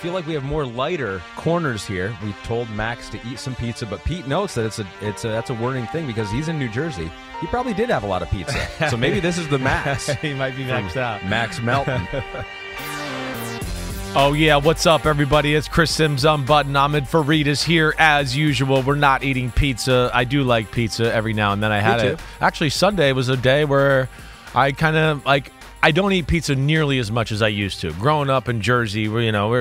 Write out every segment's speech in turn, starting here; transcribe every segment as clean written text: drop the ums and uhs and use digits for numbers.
feel like we have more lighter corners here. We told Max to eat some pizza, but Pete notes that that's a worrying thing because he's in New Jersey. He probably did have a lot of pizza, so maybe this is the Max. He might be maxed out. Max Melton. Oh, yeah. What's up, everybody? It's Chris Sims Unbutton. Ahmed Farid is here as usual. We're not eating pizza. I do like pizza every now and then. I had it. Actually, Sunday was a day where I kind of like, I don't eat pizza nearly as much as I used to. Growing up in Jersey, we got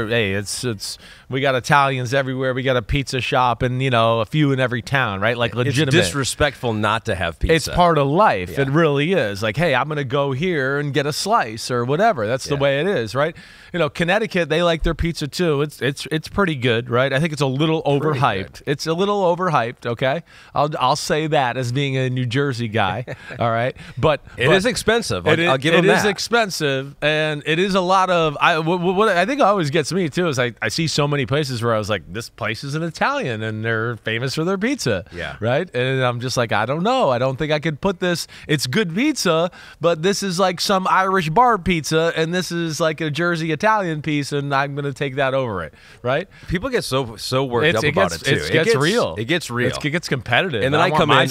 Italians everywhere. We got a pizza shop and, you know, a few in every town, right? Like legitimate. It's disrespectful not to have pizza. It's part of life. Yeah. It really is. Like, hey, I'm going to go here and get a slice or whatever. That's the way it is, right? You know, Connecticut, they like their pizza too. It's pretty good, right? I think it's a little overhyped. It's a little overhyped, okay? I'll say that as being a New Jersey guy, all right? But it is expensive. I'll give them that. Expensive, and it is a lot of what I think always gets me too is I see so many places where I was like, this place is an Italian and they're famous for their pizza, right? And I'm just like, I don't know, I don't think I could put this. It's good pizza, but this is like some Irish bar pizza and this is like a Jersey Italian piece, and I'm gonna take that over it, right? People get so worked up about it too. It gets real. It gets competitive, and then I come in, then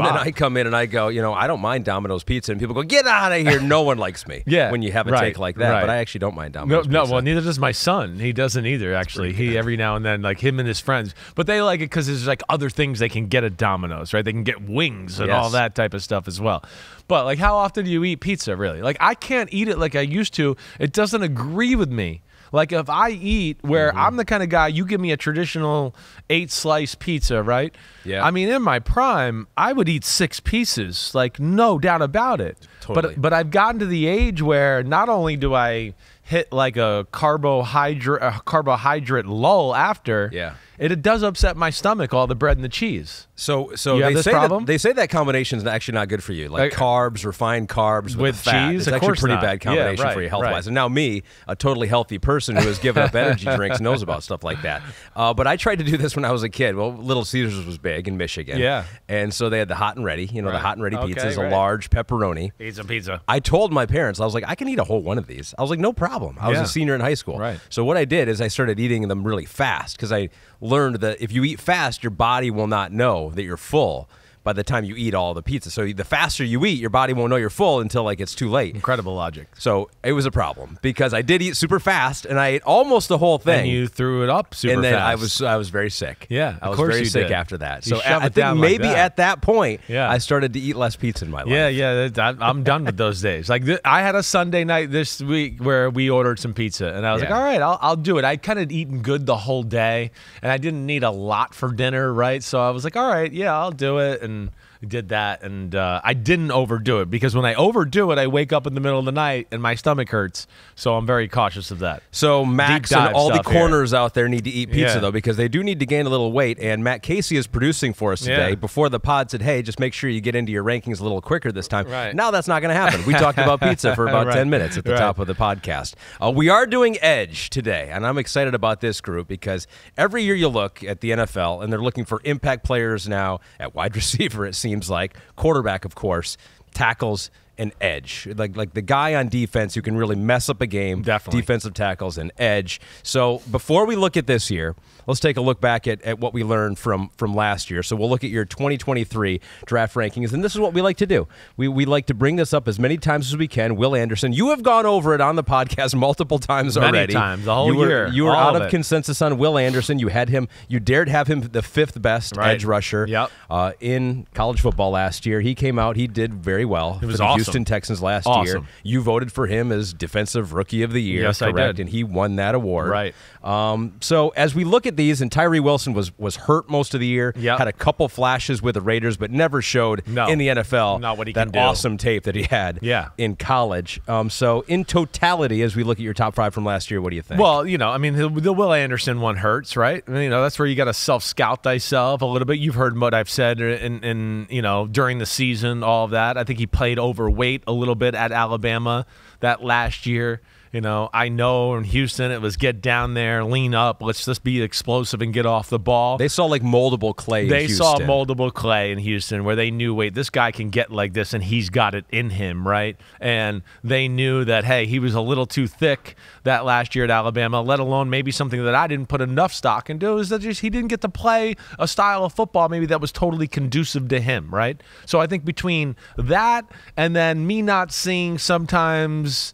I come in and I go, you know, I don't mind Domino's pizza, and people go, get out of here. No one likes me when you have a take like that, but I actually don't mind Domino's. No, well, neither does my son. He doesn't either, actually. He every now and then, like him and his friends, but they like it because there's like other things they can get at Domino's, right? They can get wings and all that type of stuff as well. But like, how often do you eat pizza, really? Like, I can't eat it like I used to. It doesn't agree with me. Like, if I eat where I'm the kind of guy, you give me a traditional 8-slice pizza, right? Yeah. I mean, in my prime, I would eat 6 pieces, like, no doubt about it. Totally. But I've gotten to the age where not only do I hit like a carbohydrate lull after, it does upset my stomach, all the bread and the cheese. So they say that combination is actually not good for you, like carbs, refined carbs with fat. Cheese. It's actually a pretty bad combination for you health-wise. Right. And now me, a totally healthy person who has given up energy drinks, knows about stuff like that. But I tried to do this when I was a kid. Well, Little Caesars was big in Michigan. Yeah. And so they had the hot and ready. You know, the hot and ready pizza is a large pepperoni. Pizza. I told my parents, I was like, I can eat a whole one of these. I was like, no problem. I was a senior in high school. Right. So what I did is I started eating them really fast because I learned that if you eat fast, your body will not know that you're full by the time you eat all the pizza. So the faster you eat, your body won't know you're full until like it's too late. Incredible logic. So it was a problem because I did eat super fast and I ate almost the whole thing. And you threw it up super fast. And then I was very sick. Yeah, I was very sick after that. So I think maybe at that point, I started to eat less pizza in my life. Yeah, I'm done with those days. Like I had a Sunday night this week where we ordered some pizza and I was like, all right, I'll do it. I'd kind of eaten good the whole day and I didn't need a lot for dinner, right? So I was like, all right, yeah, I'll do it. And did that, and I didn't overdo it because when I overdo it, I wake up in the middle of the night and my stomach hurts, so I'm very cautious of that. So Max and all the corners out there need to eat pizza, though, because they do need to gain a little weight, and Matt Casey is producing for us today. Before the pod said, hey, just make sure you get into your rankings a little quicker this time. Now that's not going to happen. We talked about pizza for about 10 minutes at the top of the podcast. We are doing Edge today, and I'm excited about this group because every year you look at the NFL, and they're looking for impact players now at wide receiver, it seems like, quarterback, of course, tackles, and edge. Like the guy on defense who can really mess up a game. Definitely. Defensive tackles and edge. So before we look at this year, let's take a look back at what we learned from last year. So we'll look at your 2023 draft rankings, and this is what we like to do. We like to bring this up as many times as we can. Will Anderson, you have gone over it on the podcast multiple times already. Many times, the whole year. You were out of consensus on Will Anderson. You had him. You dared have him the 5th best edge rusher in college football last year. He came out. He did very well. It was awesome. Houston Texans last year. You voted for him as Defensive Rookie of the Year, correct? I did. And he won that award. Right. So as we look at these, and Tyree Wilson was hurt most of the year, had a couple flashes with the Raiders, but never showed in the NFL not what he can do. Awesome tape that he had in college. So in totality, as we look at your top 5 from last year, what do you think? Well, you know, I mean, the Will Anderson one hurts, right? I mean, you know, that's where you got to self-scout thyself a little bit. You've heard what I've said in you know, during the season, all of that. I think he played overweight a little bit at Alabama that last year. You know, I know in Houston it was get down there, lean up, let's just be explosive and get off the ball. They saw like moldable Clay in Houston. They saw moldable Clay in Houston where they knew, wait, this guy can get like this and he's got it in him, right? And they knew that, hey, he was a little too thick that last year at Alabama, let alone maybe something that I didn't put enough stock into is that just he didn't get to play a style of football maybe that was totally conducive to him, right? So I think between that and then me not seeing sometimes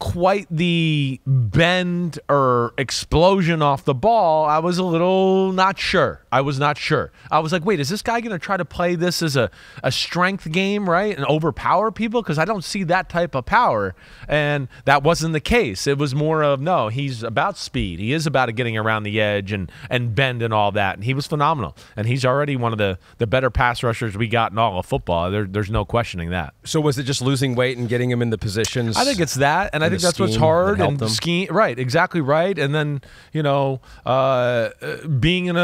quite the bend or explosion off the ball, I was a little not sure. I was not sure. I was like, wait, is this guy going to try to play this as a strength game, right, and overpower people? Because I don't see that type of power, and that wasn't the case. It was more of, no, he's about speed. He is about getting around the edge and bend and all that, and he was phenomenal. And he's already one of the better pass rushers we got in all of football. There's no questioning that. So was it just losing weight and getting him in the positions? I think it's that, and I think that's what's hard and scheme, right? Exactly right. And then you know, being in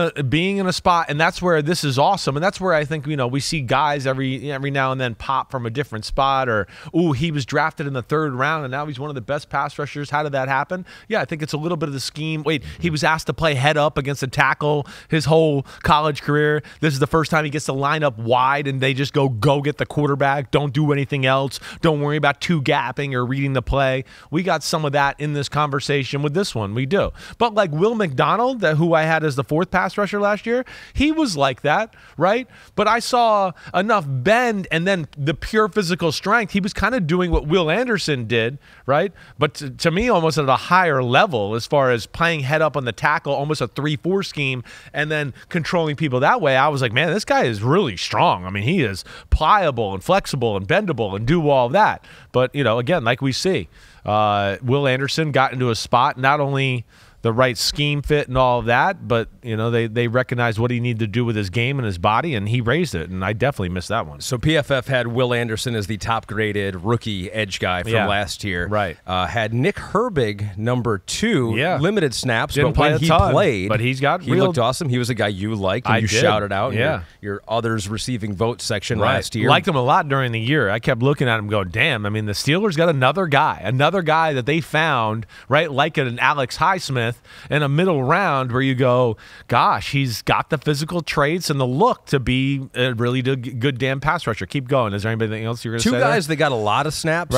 a spot, and that's where this is awesome, and that's where I think, you know, we see guys every now and then pop from a different spot, or ooh, he was drafted in the 3rd round and now he's one of the best pass rushers. How did that happen? Yeah, I think it's a little bit of the scheme. Wait, he was asked to play head up against a tackle his whole college career. This is the first time he gets to line up wide, and they just go get the quarterback. Don't do anything else. Don't worry about two gapping or reading the play. We got some of that in this conversation with this one. We do. But like Will McDonald, who I had as the 4th pass rusher last year, he was like that, right? But I saw enough bend and then the pure physical strength. He was kind of doing what Will Anderson did, right? But to me, almost at a higher level as far as playing head up on the tackle, almost a 3-4 scheme, and then controlling people that way. I was like, man, this guy is really strong. I mean, he is pliable and flexible and bendable and do all that. But, you know, again, like we see, Will Anderson got into a spot, not only the right scheme fit and all of that, but you know, they recognized what he needed to do with his game and his body, and he raised it, and I definitely missed that one. So PFF had Will Anderson as the top-graded rookie edge guy from last year. Right. Had Nick Herbig number 2, limited snaps, didn't but play when he ton, played, but he looked awesome. He was a guy you liked, and shouted out in your others receiving vote section last year. Liked him a lot during the year. I kept looking at him going, damn, I mean, the Steelers got another guy that they found, right, like an Alex Highsmith, in a middle round where you go, gosh, he's got the physical traits and the look to be a really good damn pass rusher. Keep going. Is there anything else you're going to say? Two guys that got a lot of snaps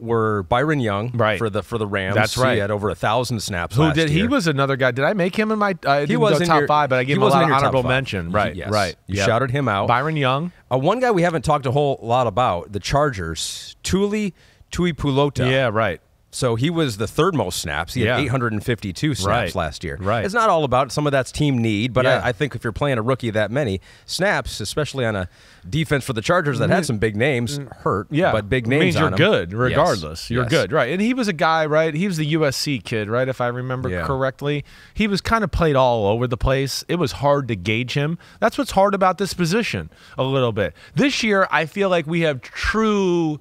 were Byron Young for the Rams. That's right. He had over 1,000 snaps last year. He was another guy. Did I make him in my he was in top your, 5, but I gave him a lot of honorable mention. Right, right. You shouted him out. Byron Young. One guy we haven't talked a whole lot about, the Chargers, Tuipulotu. Yeah, right. So he was the 3rd most snaps. He had 852 snaps last year. Right. It's not all about it. Some of that's team need, but I think if you're playing a rookie that many snaps, especially on a defense for the Chargers that had some big names, hurt, but big names on them. It means you're good regardless. Yes. You're good, right. And he was a guy, right, he was the USC kid, right, if I remember correctly. He was kind of played all over the place. It was hard to gauge him. That's what's hard about this position a little bit. This year, I feel like we have true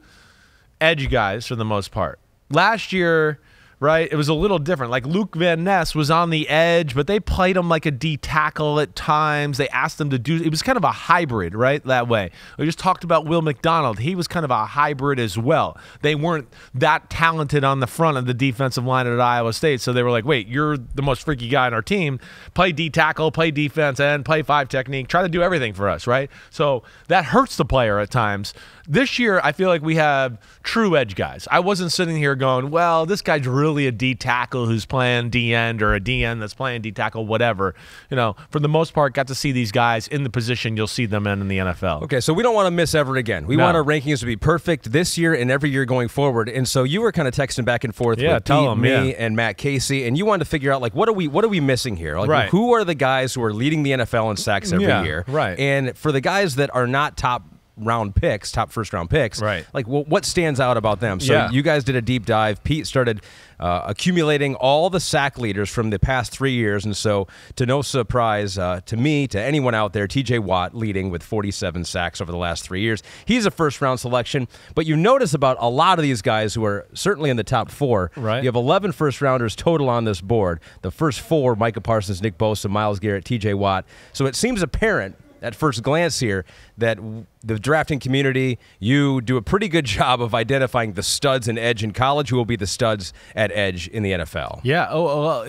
edge guys for the most part. Last year, right, it was a little different. Like Luke Van Ness was on the edge, but they played him like a D tackle at times. They asked him to do – it was kind of a hybrid, right, that way. We just talked about Will McDonald. He was kind of a hybrid as well. They weren't that talented on the front of the defensive line at Iowa State, so they were like, wait, you're the most freaky guy on our team. Play D tackle, play defense, and play 5 technique. Try to do everything for us, right? So that hurts the player at times. This year, I feel like we have true edge guys. I wasn't sitting here going, well, this guy's really a D tackle who's playing D end, or a D end that's playing D tackle, whatever. You know, for the most part, got to see these guys in the position you'll see them in the NFL. Okay, so we don't want to miss ever again. We want our rankings to be perfect this year and every year going forward. And so you were kind of texting back and forth with Pete, me, and Matt Casey, and you wanted to figure out, like, what are we missing here? Like, who are the guys who are leading the NFL in sacks every year? Right. And for the guys that are not top 1st round picks, like, well, what stands out about them? So you guys did a deep dive. Pete started accumulating all the sack leaders from the past 3 years, and so to no surprise to me, to anyone out there, TJ Watt leading with 47 sacks over the last 3 years. He's a 1st round selection, but you notice about a lot of these guys who are certainly in the top 4, you have 11 1st rounders total on this board. The first 4, Micah Parsons, Nick Bosa, Miles Garrett, TJ Watt. So it seems apparent at first glance here that the drafting community, you do a pretty good job of identifying the studs in edge in college who will be the studs at edge in the NFL. Yeah, well,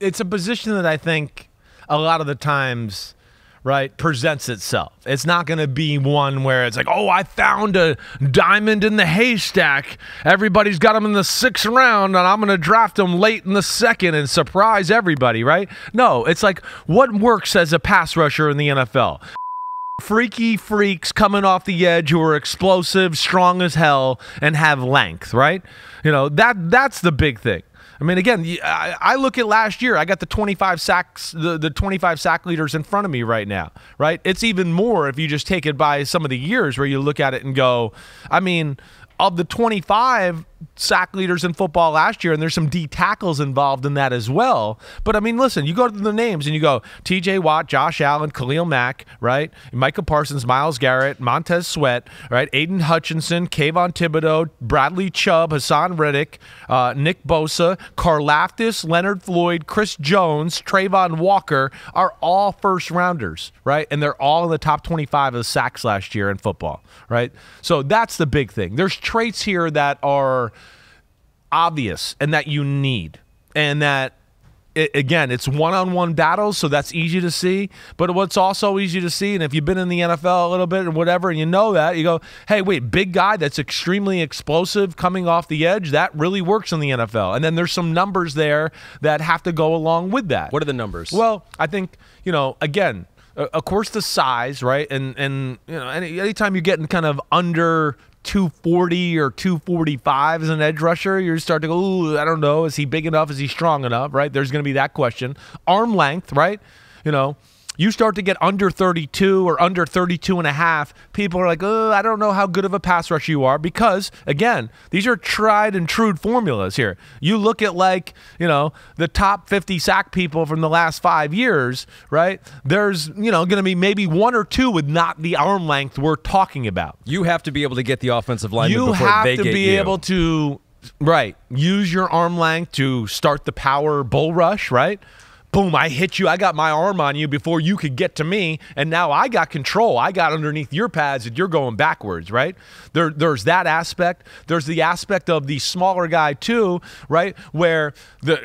it's a position that I think a lot of the times, right, presents itself. It's not going to be one where it's like, oh, I found a diamond in the haystack. Everybody's got him in the 6th round, and I'm going to draft him late in the 2nd and surprise everybody, right? No, it's like, what works as a pass rusher in the NFL? Freaky freaks coming off the edge who are explosive, strong as hell, and have length, right? You know, that's the big thing. I mean, again, I look at last year. I got the 25 sacks, the 25 sack leaders in front of me right now, right? It's even more if you just take it by some of the years where you look at it and go, I mean, of the 25 sack leaders in football last year, and there's some D tackles involved in that as well. But, I mean, listen, you go to the names and you go TJ Watt, Josh Allen, Khalil Mack, right? Micah Parsons, Miles Garrett, Montez Sweat, right? Aiden Hutchinson, Kayvon Thibodeau, Bradley Chubb, Hassan Reddick, Nick Bosa, Karlaftis, Leonard Floyd, Chris Jones, Trayvon Walker are all first rounders, right? And they're all in the top 25 of the sacks last year in football, right? So that's the big thing. There's traits here that are obvious and that you need, and that again, it's one-on-one battles, so that's easy to see. But what's also easy to see, and if you've been in the NFL a little bit and whatever, and you know that, you go, hey, wait, big guy that's extremely explosive coming off the edge, that really works in the NFL. And then there's some numbers there that have to go along with that. What are the numbers? Well, I think, you know, again, of course the size, right? And you know, anytime you're getting kind of under 240 or 245 as an edge rusher, you start to go, ooh, I don't know, is he big enough? Is he strong enough, right? There's going to be that question. Arm length, right? You know, you start to get under 32 or under 32 and a half, people are like, oh, I don't know how good of a pass rusher you are, because, again, these are tried and true formulas here. You look at, like, you know, the top 50 sack people from the last 5 years, right? There's, you know, going to be maybe one or two with not the arm length we're talking about. You have to be able to get the offensive lineman before they get you. You have to be able to, right, use your arm length to start the power bull rush, right? Boom, I hit you. I got my arm on you before you could get to me, and now I got control. I got underneath your pads, and you're going backwards, right? There's that aspect. There's the aspect of the smaller guy, too, right, where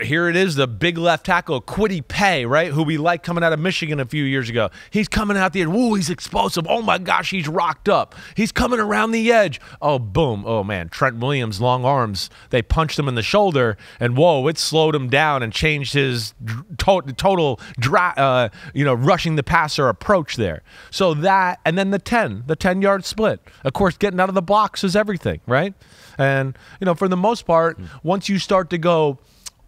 here it is, the big left tackle, Kwity Paye, right, who we liked coming out of Michigan a few years ago. He's coming out the edge. Woo, he's explosive. Oh, my gosh, he's rocked up. He's coming around the edge. Oh, boom. Oh, man, Trent Williams, long arms. They punched him in the shoulder, and, whoa, it slowed him down and changed his total you know, rushing the passer approach there. So that, and then the 10-yard split. Of course, getting out of the blocks is everything, right? And, you know, for the most part, once you start to go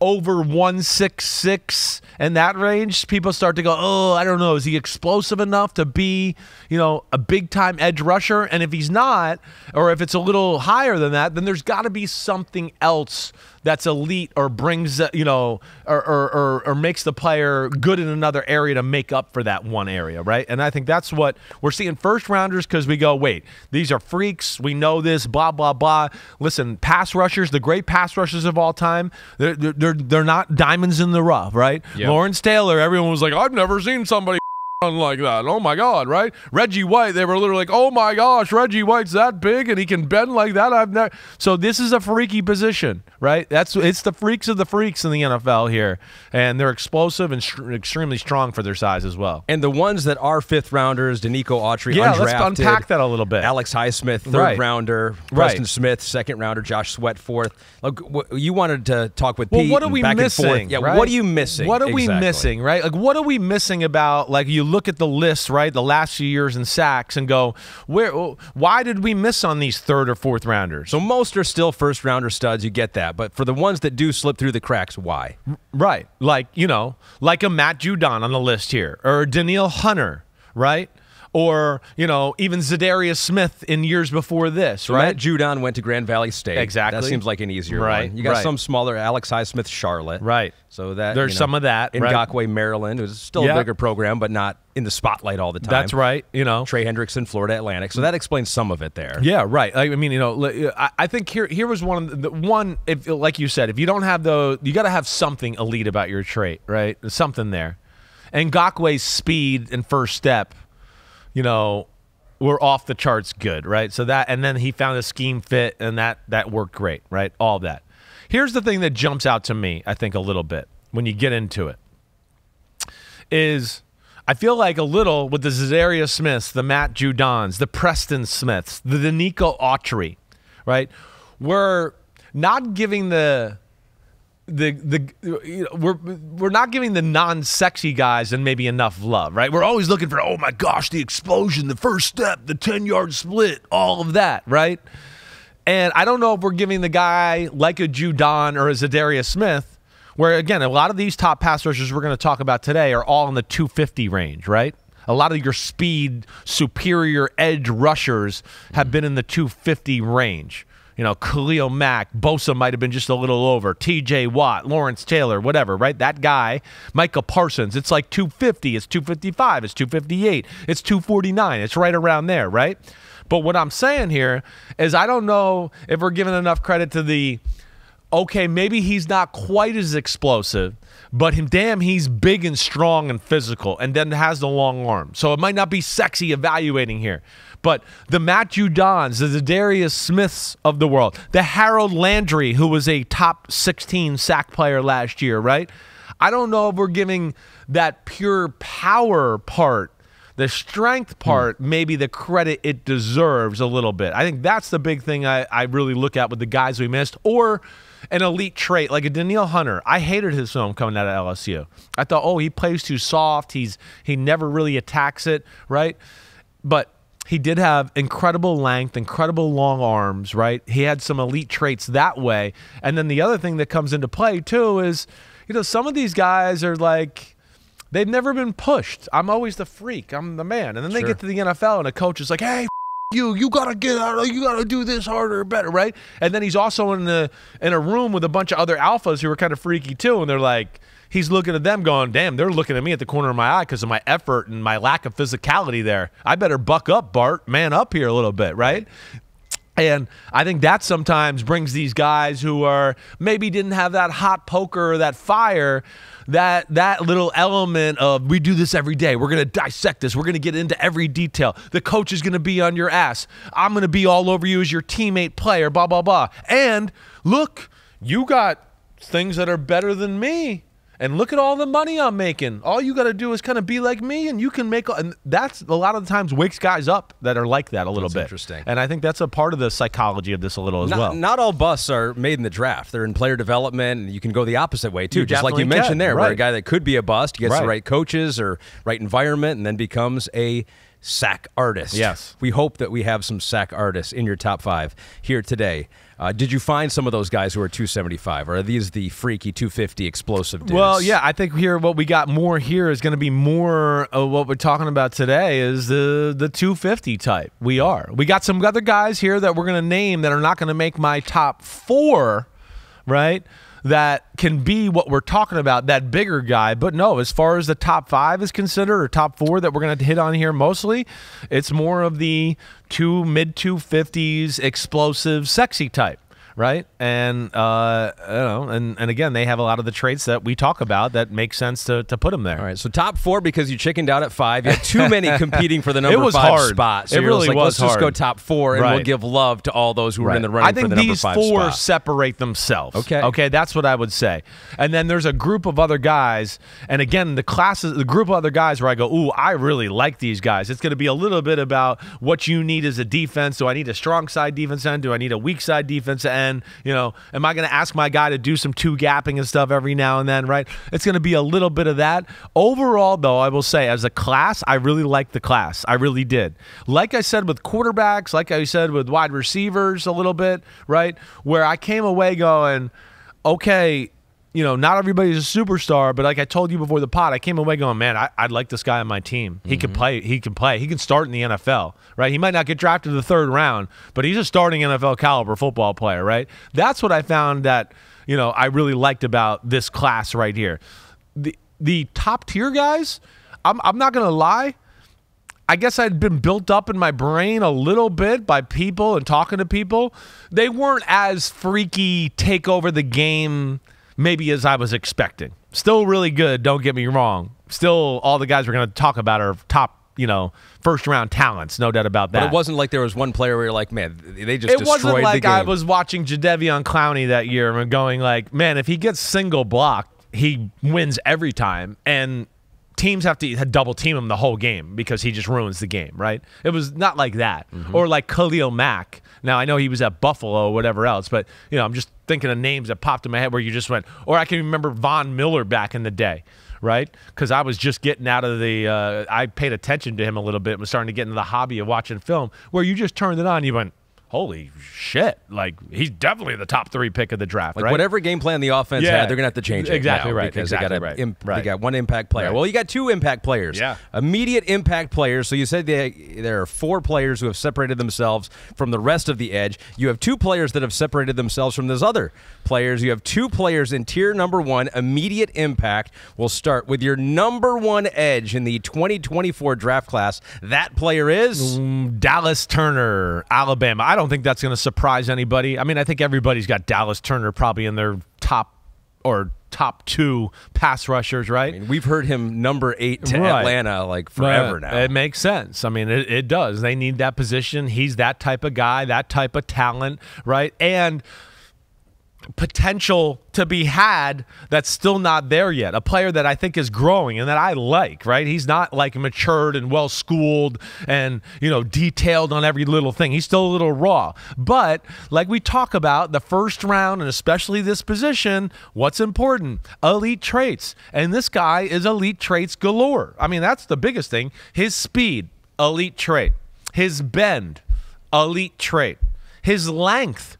over 166 in that range, people start to go, oh, I don't know, is he explosive enough to be, you know, a big-time edge rusher? And if he's not, or if it's a little higher than that, then there's got to be something else that's elite or brings, you know, or makes the player good in another area to make up for that one area, right? And I think that's what we're seeing first-rounders, because we go, wait, these are freaks. We know this, blah, blah, blah. Listen, pass rushers, the great pass rushers of all time, they're not diamonds in the rough, right? Yep. Lawrence Taylor, everyone was like, I've never seen somebody like that. Oh, my God, right? Reggie White, they were literally like, oh, my gosh, Reggie White's that big and he can bend like that. I've never. So this is a freaky position, right? It's the freaks of the freaks in the NFL here, and they're explosive and extremely strong for their size as well. And the ones that are fifth-rounders, Danico Autry, yeah, undrafted. Yeah, let's unpack that a little bit. Alex Highsmith, third-rounder. Right. Preston Smith, second-rounder. Josh Sweat, fourth. Look, you wanted to talk with Pete. Well, what are we missing? Yeah, right? What are you missing? What are we missing, right? Like, what are we missing about, like, you look at the list, right, the last few years in sacks, and go, why did we miss on these third or fourth rounders? So most are still first rounder studs, you get that, but for the ones that do slip through the cracks, why? Right, like, you know, like a Matt Judon on the list here, or Danielle Hunter, right? Or, you know, even Zadarius Smith in years before this, right? Matt Judon went to Grand Valley State. Exactly. That seems like an easier one. You got some smaller, Alex Highsmith, Charlotte. Right. So that, there's, you know, some of that. Ngakwe, right? Maryland. It was still a bigger program, but not in the spotlight all the time. That's right. You know, Trey Hendrickson, Florida Atlantic. So that explains some of it there. Yeah, right. I mean, you know, I think here was one. If, like you said, if you don't have you got to have something elite about your trait, right? There's something there. Ngakwe's speed and first step you know, were off the charts good, right? So that, and then he found a scheme fit, and that worked great, right? All of that. Here's the thing that jumps out to me, I think, a little bit when you get into it, is I feel like a little with the Zadarius Smiths, the Matt Judons, the Preston Smiths, the Danico Autry, right? We're not giving we're not giving the non-sexy guys and maybe enough love, right? We're always looking for, oh my gosh, the explosion, the first step, the 10-yard split, all of that, right? And I don't know if we're giving the guy like a Judon or a Zadarius Smith, where, again, a lot of these top pass rushers we're going to talk about today are all in the 250 range, right? A lot of your speed, superior edge rushers have been in the 250 range. You know, Khalil Mack, Bosa might have been just a little over, TJ Watt, Lawrence Taylor, whatever, right? That guy, Micah Parsons, it's like 250, it's 255, it's 258, it's 249, it's right around there, right? But what I'm saying here is I don't know if we're giving enough credit to the, okay, maybe he's not quite as explosive, but him, damn, he's big and strong and physical and then has the long arm. So it might not be sexy evaluating here. But the Matt Judons, the Zadarius Smiths of the world, the Harold Landry, who was a top 16 sack player last year, right? I don't know if we're giving that pure power part, the strength part, maybe the credit it deserves a little bit. I think that's the big thing I really look at with the guys we missed, or an elite trait like a Danielle Hunter. I hated his film coming out of LSU. I thought, oh, he plays too soft. He never really attacks it, right? But he did have incredible length, incredible long arms, right? He had some elite traits that way. And then the other thing that comes into play too is, you know, some of these guys are like, they've never been pushed. I'm always the freak. I'm the man. And then they get to the NFL and a coach is like, hey, you gotta get out. You gotta do this harder, better, right? And then he's also in a room with a bunch of other alphas who are kind of freaky too, and they're like, he's looking at them, going, "Damn, they're looking at me at the corner of my eye because of my effort and my lack of physicality there. I better buck up, Bart, man up here a little bit, right?" And I think that sometimes brings these guys who are maybe didn't have that hot poker or that fire, that little element of we do this every day. We're going to dissect this. We're going to get into every detail. The coach is going to be on your ass. I'm going to be all over you as your teammate player, blah, blah, blah. And look, you got things that are better than me. And look at all the money I'm making. All you got to do is kind of be like me, and you can make – and that's a lot of the times wakes guys up that are like that a little bit. Interesting. And I think that's a part of the psychology of this a little as well. Not all busts are made in the draft. They're in player development, and you can go the opposite way too, just like you mentioned there, where a guy that could be a bust gets the right coaches or right environment and then becomes a sack artist. Yes. We hope that we have some sack artists in your top five here today. Did you find some of those guys who are 275? Or are these the freaky 250 explosive dudes? Well, yeah, I think here what we got more here is going to be more of what we're talking about today is the 250 type. We got some other guys here that we're going to name that are not going to make my top four, right? That can be what we're talking about, that bigger guy. But no, as far as the top five is considered, or top four that we're going to hit on here mostly, it's more of the mid-250s, explosive, sexy type, right? And you know, and again, they have a lot of the traits that we talk about that make sense to put them there. All right, so top four because you chickened out at five. You had too many competing for the number five spot. So it really was like, let's just go top four, and we'll give love to all those who are in the running for the number five spot. I think these four separate themselves. Okay. Okay, that's what I would say. And then there's a group of other guys, and again, the group of other guys where I go, ooh, I really like these guys. It's going to be a little bit about what you need as a defense. Do I need a strong side defense end? Do I need a weak side defense end? You know, am I going to ask my guy to do some two-gapping and stuff every now and then, right? It's going to be a little bit of that. Overall, though, I will say, as a class, I really liked the class. I really did. Like I said with quarterbacks, like I said with wide receivers a little bit, right, where I came away going, okay, you know, not everybody's a superstar, but like I told you before the pod, I came away going, man, I'd like this guy on my team. He can play. He can play. He can start in the NFL, right? He might not get drafted to the third round, but he's a starting NFL caliber football player, right? That's what I found that, you know, I really liked about this class right here. The top tier guys, I'm not going to lie. I guess I'd been built up in my brain a little bit by people and talking to people. They weren't as freaky take over the game maybe as I was expecting. Still really good, don't get me wrong. Still all the guys we're going to talk about are top you know, first-round talents, no doubt about that. But it wasn't like there was one player where you're like, man, they just destroyed the game. It wasn't like I was watching Jadeveon Clowney that year and going like, man, if he gets single blocked, he wins every time, and teams have to double-team him the whole game because he just ruins the game, right? It was not like that. Mm-hmm. Or like Khalil Mack. Now, I know he was at Buffalo or whatever else, but, you know, I'm just thinking of names that popped in my head where you just went, or I can remember Von Miller back in the day, right? Because I was just getting out of the I paid attention to him a little bit and was starting to get into the hobby of watching film where you just turned it on and you went, holy shit, like, he's definitely the top 3 pick of the draft, like, right? Whatever game plan the offense had, they're going to have to change it. Exactly right. Because they got one impact player. Right. Well, you got 2 impact players. Yeah. Immediate impact players. So you said there are 4 players who have separated themselves from the rest of the edge. You have 2 players that have separated themselves from those other players. You have 2 players in tier number 1, immediate impact. We'll start with your number 1 edge in the 2024 draft class. That player is? Dallas Turner, Alabama. I don't think that's going to surprise anybody. I mean, I think everybody's got Dallas Turner probably in their top 2 pass rushers, right? I mean, we've heard him number 8 to Atlanta like forever now. It makes sense. I mean, it does. They need that position. He's that type of guy, that type of talent, right? And potential to be had that's still not there yet. A player that I think is growing and that I like, right? He's not like matured and well-schooled and, you know, detailed on every little thing. He's still a little raw. But like we talk about, the first round and especially this position, what's important? Elite traits. And this guy is elite traits galore. I mean, that's the biggest thing. His speed, elite trait. His bend, elite trait. His length,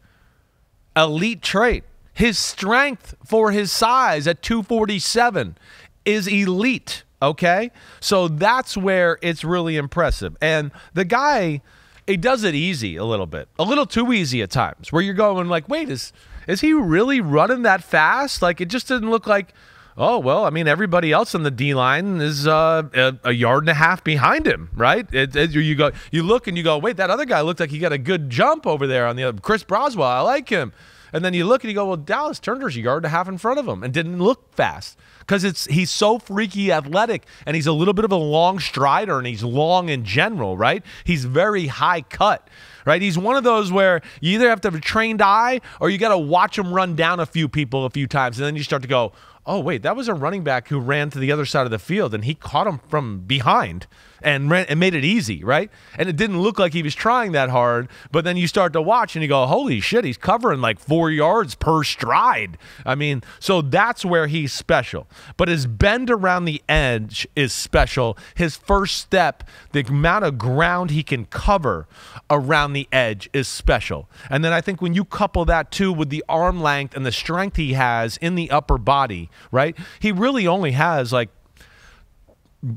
elite trait. His strength for his size at 247 is elite, okay? So that's where it's really impressive. And the guy, he does it easy a little bit, a little too easy at times, where you're going like, wait, is he really running that fast? Like, it just didn't look like, oh, well, I mean, everybody else on the D-line is a yard and a half behind him, right? You look and you go, wait, that other guy looked like he got a good jump over there on the other. Chris Braswell, I like him. And then you look and you go, well, Dallas Turner's a yard and a half in front of him and didn't look fast because he's so freaky athletic and he's a little bit of a long strider and he's long in general, right? He's very high cut, right? He's one of those where you either have to have a trained eye or you got to watch him run down a few times and then you start to go, oh, wait, that was a running back who ran to the other side of the field, and he caught him from behind and made it easy, right? And it didn't look like he was trying that hard, but then you start to watch, and you go, holy shit, he's covering like 4 yards per stride. I mean, so that's where he's special. But his bend around the edge is special. His first step, the amount of ground he can cover around the edge is special. And then I think when you couple that, too, with the arm length and the strength he has in the upper body, right? He really only has like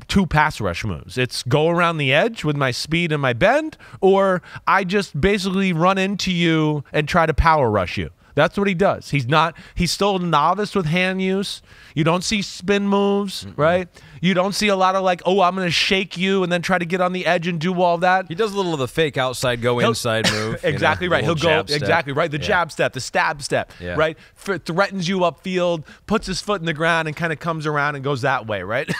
2 pass rush moves. It's go around the edge with my speed and my bend, or I just basically run into you and try to power rush you. That's what he does. He's still a novice with hand use. You don't see spin moves, right? You don't see a lot of like, oh, I'm going to shake you and then try to get on the edge and do all that. He does a little of the fake outside, go inside move. Exactly right. He'll go, exactly right. The jab step, the stab step, right? Threatens you upfield, puts his foot in the ground and kind of comes around and goes that way, right?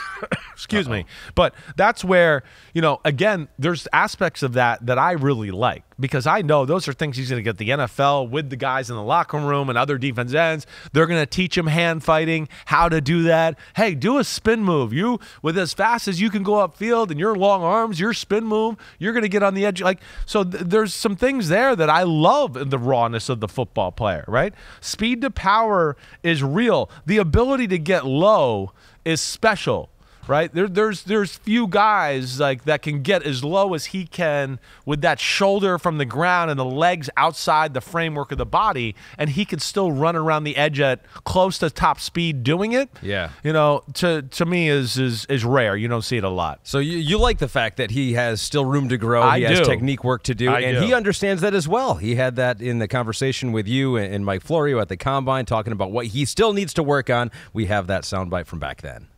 Excuse me. But that's where, you know, again, there's aspects of that that I really like. Because I know those are things he's going to get the NFL with the guys in the locker room and other defense ends. They're going to teach him hand fighting, how to do that. Hey, do a spin move. You, with as fast as you can go upfield and your long arms, your spin move, you're going to get on the edge. Like, so there's some things there that I love in the rawness of the football player, right? Speed to power is real. The ability to get low is special. Right? There's few guys like that can get as low as he can with that shoulder from the ground and the legs outside the framework of the body, and he can still run around the edge at close to top speed doing it. Yeah. You know, to me is rare. You don't see it a lot. So you like the fact that he has still room to grow. He has technique work to do. And he understands that as well. He had that in the conversation with you and Mike Florio at the Combine talking about what he still needs to work on. We have that soundbite from back then.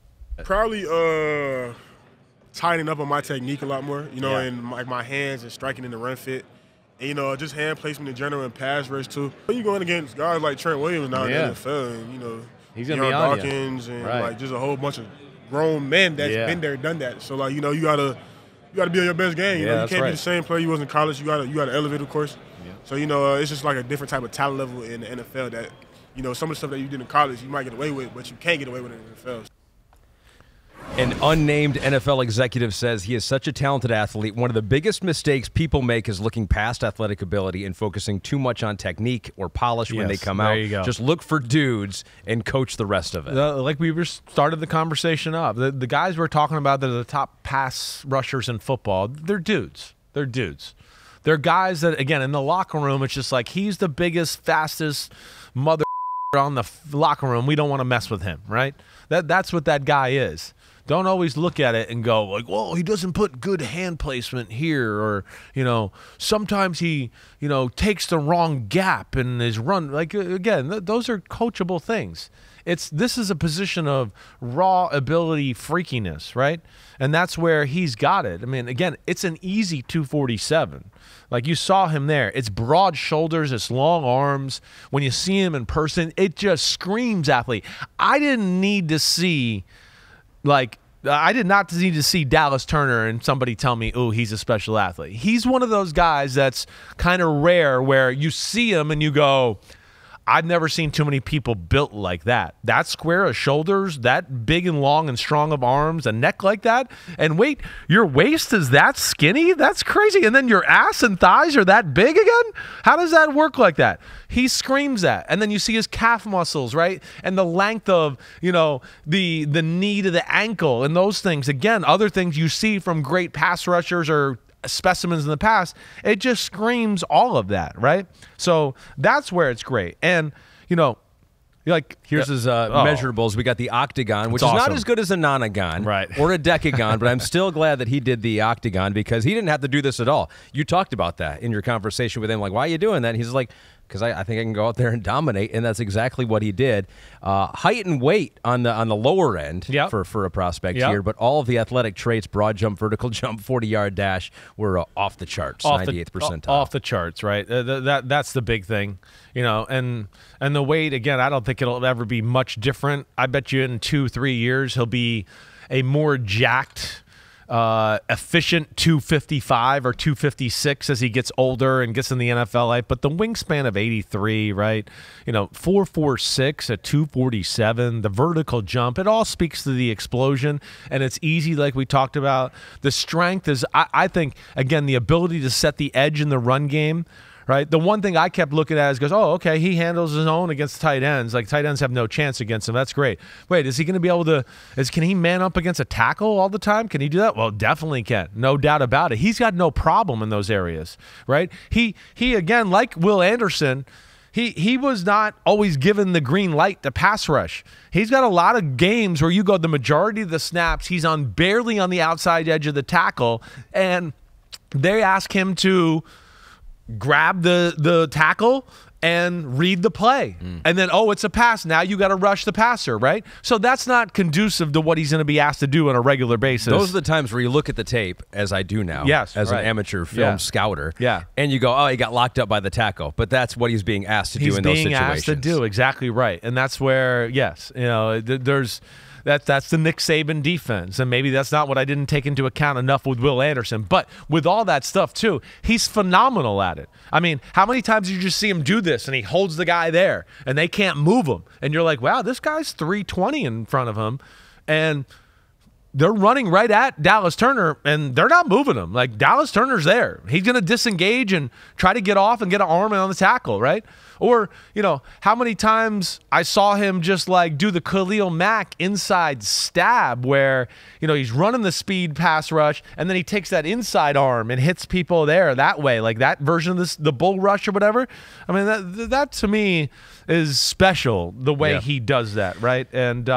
Probably tightening up on my technique a lot more, you know, and like my hands and striking in the run fit. And, you know, just hand placement in general and pass rush, too. But you're going against guys like Trent Williams now in the NFL and, you know, Deion Dawkins and, like, just a whole bunch of grown men that's been there, done that. So, like, you know, you got to you got to be on your best game. You know, you can't be the same player you was in college. You got to elevate, of course. Yeah. So, you know, it's just like a different type of talent level in the NFL that, you know, some of the stuff that you did in college you might get away with, but you can't get away with it in the NFL. An unnamed NFL executive says he is such a talented athlete. One of the biggest mistakes people make is looking past athletic ability and focusing too much on technique or polish when they come out. Just look for dudes and coach the rest of it. Like we started the conversation up. The guys we're talking about that are the top pass rushers in football, they're dudes. They're dudes. They're guys that, again, in the locker room, it's just like he's the biggest, fastest mother on the locker room. We don't want to mess with him, right? That's what that guy is. Don't always look at it and go like, "Well, he doesn't put good hand placement here," or you know, sometimes he takes the wrong gap in his run. Like again, those are coachable things. This is a position of raw ability freakiness, right? And that's where he's got it. I mean, again, it's an easy 247. Like you saw him there. It's broad shoulders, it's long arms. When you see him in person, it just screams athlete. I didn't need to see. Like, I did not need to see Dallas Turner and somebody tell me, oh, he's a special athlete. He's one of those guys that's kind of rare where you see him and you go, I've never seen too many people built like that. That square of shoulders, that big and long and strong of arms, a neck like that. And wait, your waist is that skinny? That's crazy. And then your ass and thighs are that big again? How does that work like that? He screams that. And then you see his calf muscles, right? And the length of, you know, the knee to the ankle and those things. Again, other things you see from great pass rushers or specimens in the past, it just screams all of that, right? So that's where it's great. And, you know, like here's his measurables. We got the octagon, which is not as good as a nonagon or a decagon, but I'm still glad that he did the octagon because he didn't have to do this at all. You talked about that in your conversation with him, like, why are you doing that? And he's like, because I think I can go out there and dominate, and that's exactly what he did. Height and weight on the lower end for a prospect here, but all of the athletic traits, broad jump, vertical jump, 40-yard dash, were off the charts, 98th percentile. Off the charts, right? That's the big thing. You know, and the weight, again, I don't think it'll ever be much different. I bet you in 2-3 years he'll be a more jacked, efficient 255 or 256 as he gets older and gets in the NFL life, but the wingspan of 83, right? You know, 4.46 at 247, the vertical jump, it all speaks to the explosion, and it's easy, like we talked about. The strength is, I think, again, the ability to set the edge in the run game. Right. The one thing I kept looking at is goes, oh, okay, he handles his own against tight ends. Like tight ends have no chance against him. That's great. Wait, is he going to be able to? Can he man up against a tackle all the time? Can he do that? Well, definitely can. No doubt about it. He's got no problem in those areas. Right. He again, like Will Anderson, he was not always given the green light to pass rush. He's got a lot of games where you go the majority of the snaps, he's on barely on the outside edge of the tackle, and they ask him to grab the tackle and read the play. And then, oh, it's a pass. Now you got to rush the passer, right? So that's not conducive to what he's going to be asked to do on a regular basis. Those are the times where you look at the tape, as I do now, as an amateur film scouter, and you go, oh, he got locked up by the tackle. But that's what he's being asked to do in those situations. He's being asked to do, exactly right. And that's where, yes, you know, that's the Nick Saban defense, and maybe that's not what I didn't take into account enough with Will Anderson. But with all that stuff, too, he's phenomenal at it. I mean, how many times did you just see him do this, and he holds the guy there, and they can't move him? And you're like, wow, this guy's 320 in front of him, and they're running right at Dallas Turner, and they're not moving him. Like, Dallas Turner's there. He's going to disengage and try to get off and get an arm on the tackle, right? Or, you know, how many times I saw him just, like, do the Khalil Mack inside stab where, you know, he's running the speed pass rush, and then he takes that inside arm and hits people there that way, like that version of the bull rush or whatever. I mean, that to me is special, the way he does that, right? And,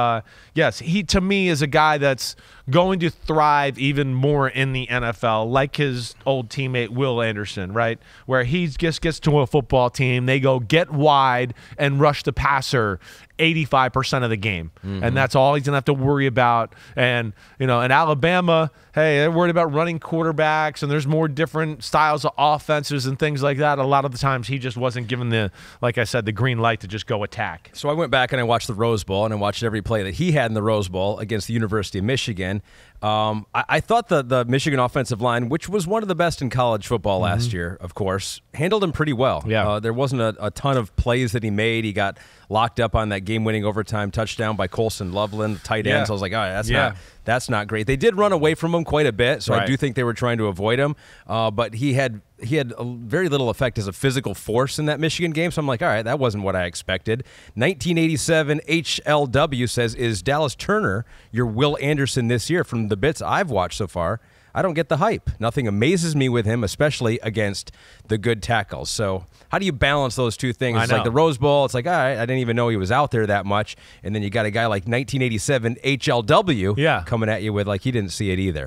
yes, he, to me, is a guy that's going to thrive even more in the NFL, like his old teammate Will Anderson, right? Where he just gets to a football team, they go get wide and rush the passer 85% of the game. Mm-hmm. And that's all he's going to have to worry about. And, you know, in Alabama, hey, they're worried about running quarterbacks, and there's more different styles of offenses and things like that. A lot of the times he just wasn't given the, like I said, the green light to just go attack. So I went back and I watched the Rose Bowl, and I watched every play that he had in the Rose Bowl against the University of Michigan. I thought the Michigan offensive line, which was one of the best in college football last year, of course, handled him pretty well. Yeah. There wasn't a ton of plays that he made. He got locked up on that game-winning overtime touchdown by Colson Loveland, tight end. So I was like, all right, that's not great. They did run away from him quite a bit, so I do think they were trying to avoid him. But he had very little effect as a physical force in that Michigan game, so I'm like, all right, that wasn't what I expected. 1987 HLW says, is Dallas Turner your Will Anderson this year? From the bits I've watched so far, I don't get the hype. Nothing amazes me with him, especially against the good tackles. So how do you balance those two things? It's like the Rose Bowl. It's like, all right, I didn't even know he was out there that much. And then you got a guy like 1987 HLW coming at you with, like, he didn't see it either.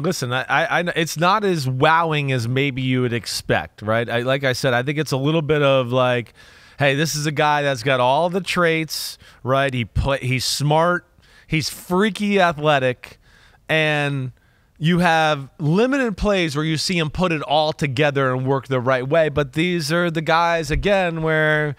Listen, it's not as wowing as maybe you would expect, right? Like I said, I think it's a little bit of like, hey, this is a guy that's got all the traits, right? He's smart. He's freaky athletic. And you have limited plays where you see him put it all together and work the right way. But these are the guys, again, where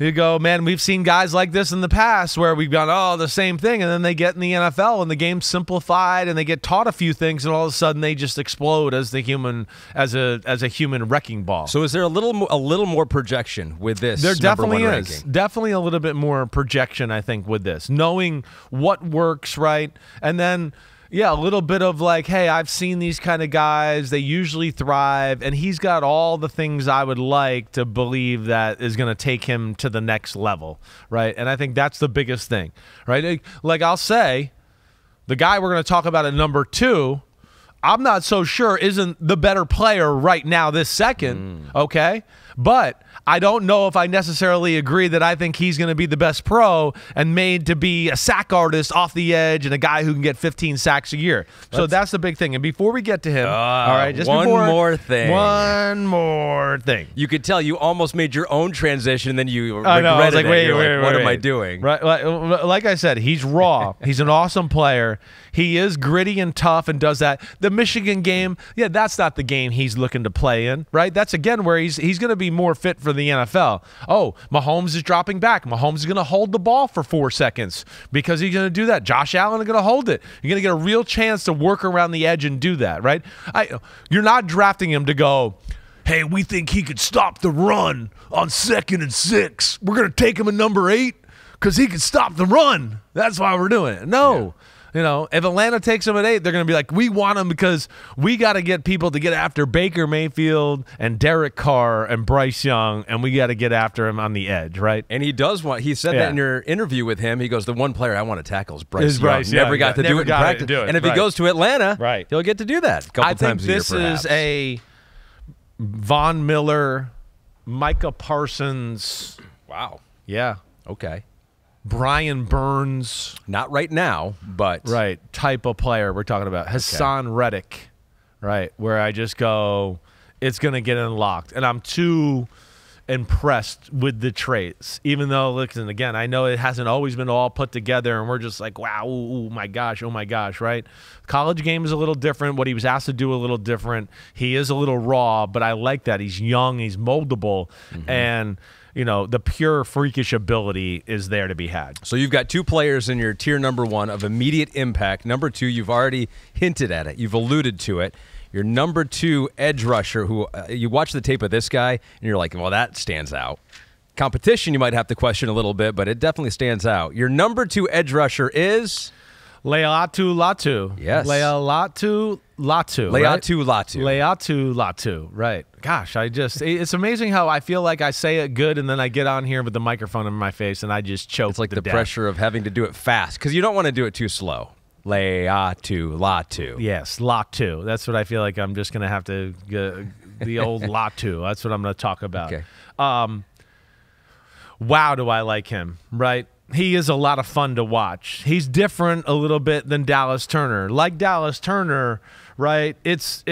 you go, man, we've seen guys like this in the past where we've gone, oh, the same thing. And then they get in the NFL and the game's simplified and they get taught a few things, and all of a sudden they just explode as the human, as a human wrecking ball. So is there a little more projection with this? There definitely is. Definitely a little bit more projection, I think, with this. Knowing what works, right? And then, yeah, a little bit of like, hey, I've seen these kind of guys. They usually thrive, and he's got all the things I would like to believe that is going to take him to the next level, right? And I think that's the biggest thing, right? Like I'll say, the guy we're going to talk about at number 2, I'm not so sure isn't the better player right now this second, okay? But I don't know if I necessarily agree that I think he's going to be the best pro and made to be a sack artist off the edge and a guy who can get 15 sacks a year. So that's the big thing. And before we get to him, all right, just one more thing. You could tell you almost made your own transition, then you regretted I was like, wait, what am I doing? Right, like I said, he's raw. He's an awesome player. He is gritty and tough and does that. The Michigan game, yeah, that's not the game he's looking to play in, right? That's, again, where he's going to be more fit for the NFL. Oh, Mahomes is dropping back. Mahomes is going to hold the ball for 4 seconds because he's going to do that. Josh Allen is going to hold it. You're going to get a real chance to work around the edge and do that, right? You're not drafting him to go, hey, we think he could stop the run on 2nd and 6. We're going to take him at number 8 because he can stop the run. That's why we're doing it. No. Yeah. You know, if Atlanta takes him at 8, they're going to be like, we want him because we got to get people to get after Baker Mayfield and Derek Carr and Bryce Young, and we got to get after him on the edge, right? And he does want – he said that in your interview with him. He goes, the one player I want to tackle is Bryce Young. Never got to do it in practice. And if he goes to Atlanta, he'll get to do that a couple times a year, perhaps. I think this is a Von Miller, Micah Parsons. Wow. Yeah. Okay. Brian Burns, not right now, but type of player we're talking about. Hassan Reddick, right? Where I just go, it's gonna get unlocked, and I'm too impressed with the traits. Even though, listen, again, I know it hasn't always been all put together, and we're just like, wow, oh my gosh, right? College game is a little different. What he was asked to do a little different. He is a little raw, but I like that. He's young, he's moldable, and you know, the pure freakish ability is there to be had. So you've got two players in your tier number 1 of immediate impact. Number 2, you've already hinted at it. You've alluded to it. Your number 2 edge rusher, who you watch the tape of this guy, and you're like, well, that stands out. Competition you might have to question a little bit, but it definitely stands out. Your number 2 edge rusher is Laiatu Latu. Yes. Laiatu Latu. Laiatu Latu. Laiatu Latu. Right. Gosh, it's amazing how I feel like I say it good and then I get on here with the microphone in my face and I just choke. It's like the pressure of having to do it fast because you don't want to do it too slow. Laiatu Latu. Yes, Latu. That's what I feel like I'm just going to have to get the old Latu. That's what I'm going to talk about. Okay. Wow, do I like him, right? He is a lot of fun to watch. He's different a little bit than Dallas Turner. Like Dallas Turner, right? It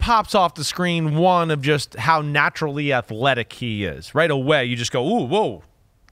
pops off the screen, one, of just how naturally athletic he is. Right away, you just go, ooh, whoa,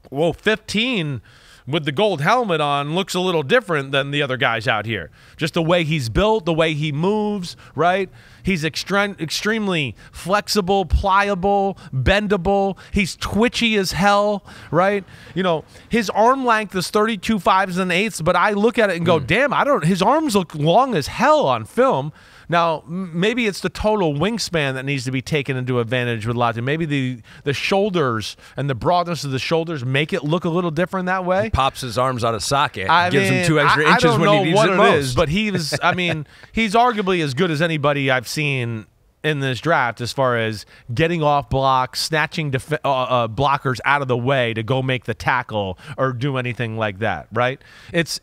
well, 15 with the gold helmet on looks a little different than the other guys out here. Just the way he's built, the way he moves, right? He's extremely flexible, pliable, bendable. He's twitchy as hell, right? You know, his arm length is 32 fives and eighths, but I look at it and go, damn, his arms look long as hell on film. Now, maybe it's the total wingspan that needs to be taken into advantage with Latu. Maybe the shoulders and the broadness of the shoulders make it look a little different that way. He pops his arms out of socket. Gives him 2 extra inches when he needs it most. I don't know what it is, but he was, I mean, he's arguably as good as anybody I've seen in this draft as far as getting off blocks, snatching blockers out of the way to go make the tackle or do anything like that, right? It's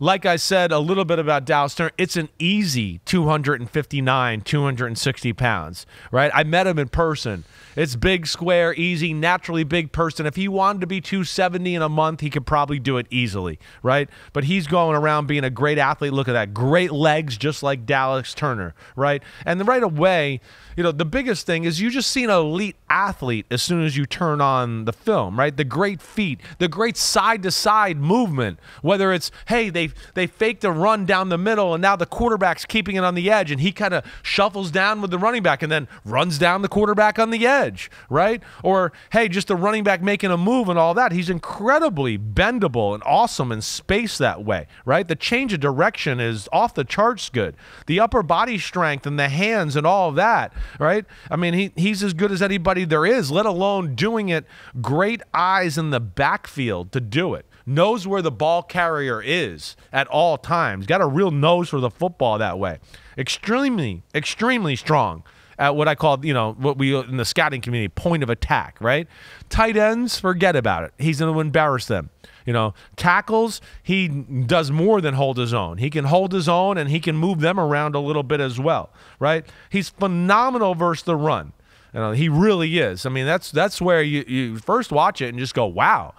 like I said a little bit about Dallas Turner, it's an easy 259, 260 pounds, right? I met him in person. It's big, square, easy, naturally big person. If he wanted to be 270 in a month, he could probably do it easily, right? But he's going around being a great athlete. Look at that. Great legs, just like Dallas Turner, right? And right away, you know, the biggest thing is you just see an elite athlete as soon as you turn on the film, right? The great feet, the great side-to-side movement, whether it's, hey, they faked a run down the middle and now the quarterback's keeping it on the edge and he kind of shuffles down with the running back and then runs down the quarterback on the edge, right? Or, hey, just the running back making a move and all that. He's incredibly bendable and awesome in space that way, right? The change of direction is off the charts good. The upper body strength and the hands and all of that, right? I mean, he's as good as anybody there is, let alone doing it. Great eyes in the backfield to do it. Knows where the ball carrier is at all times. Got a real nose for the football that way. Extremely, extremely strong at what I call, you know, what we in the scouting community, point of attack, right? Tight ends, forget about it. He's going to embarrass them. You know, tackles, he does more than hold his own. He can hold his own and he can move them around a little bit as well, right? He's phenomenal versus the run. You know, he really is. I mean, that's where you first watch it and just go, wow.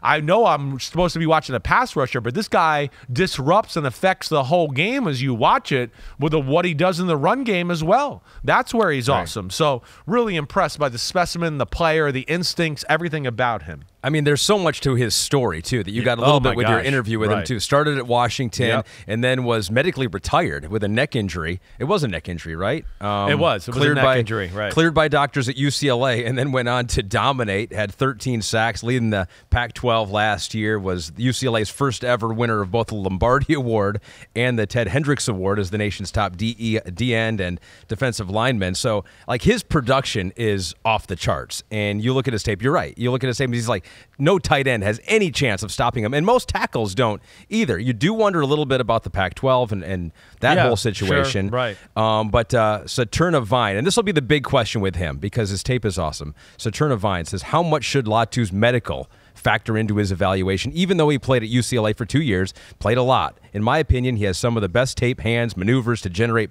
I know I'm supposed to be watching a pass rusher, but this guy disrupts and affects the whole game as you watch it with what he does in the run game as well. That's where he's awesome. So really impressed by the specimen, the player, the instincts, everything about him. I mean, there's so much to his story, too, that you got a little bit with your interview with him, too. Started at Washington and then was medically retired with a neck injury. It was a neck injury, right? It was. It was a neck injury, right. Cleared by doctors at UCLA and then went on to dominate, had 13 sacks, leading the Pac-12 last year, was UCLA's first ever winner of both the Lombardi Award and the Ted Hendricks Award as the nation's top D end and defensive lineman. So, like, his production is off the charts. And you look at his tape, you're right. You look at his tape, he's like, no tight end has any chance of stopping him. And most tackles don't either. You do wonder a little bit about the Pac-12 and that whole situation. Sure, right. Saturna Vine, and this will be the big question with him because his tape is awesome. Saturna Vine says, how much should Latu's medical factor into his evaluation, even though he played at UCLA for 2 years, played a lot. In my opinion, he has some of the best tape, hands, maneuvers to generate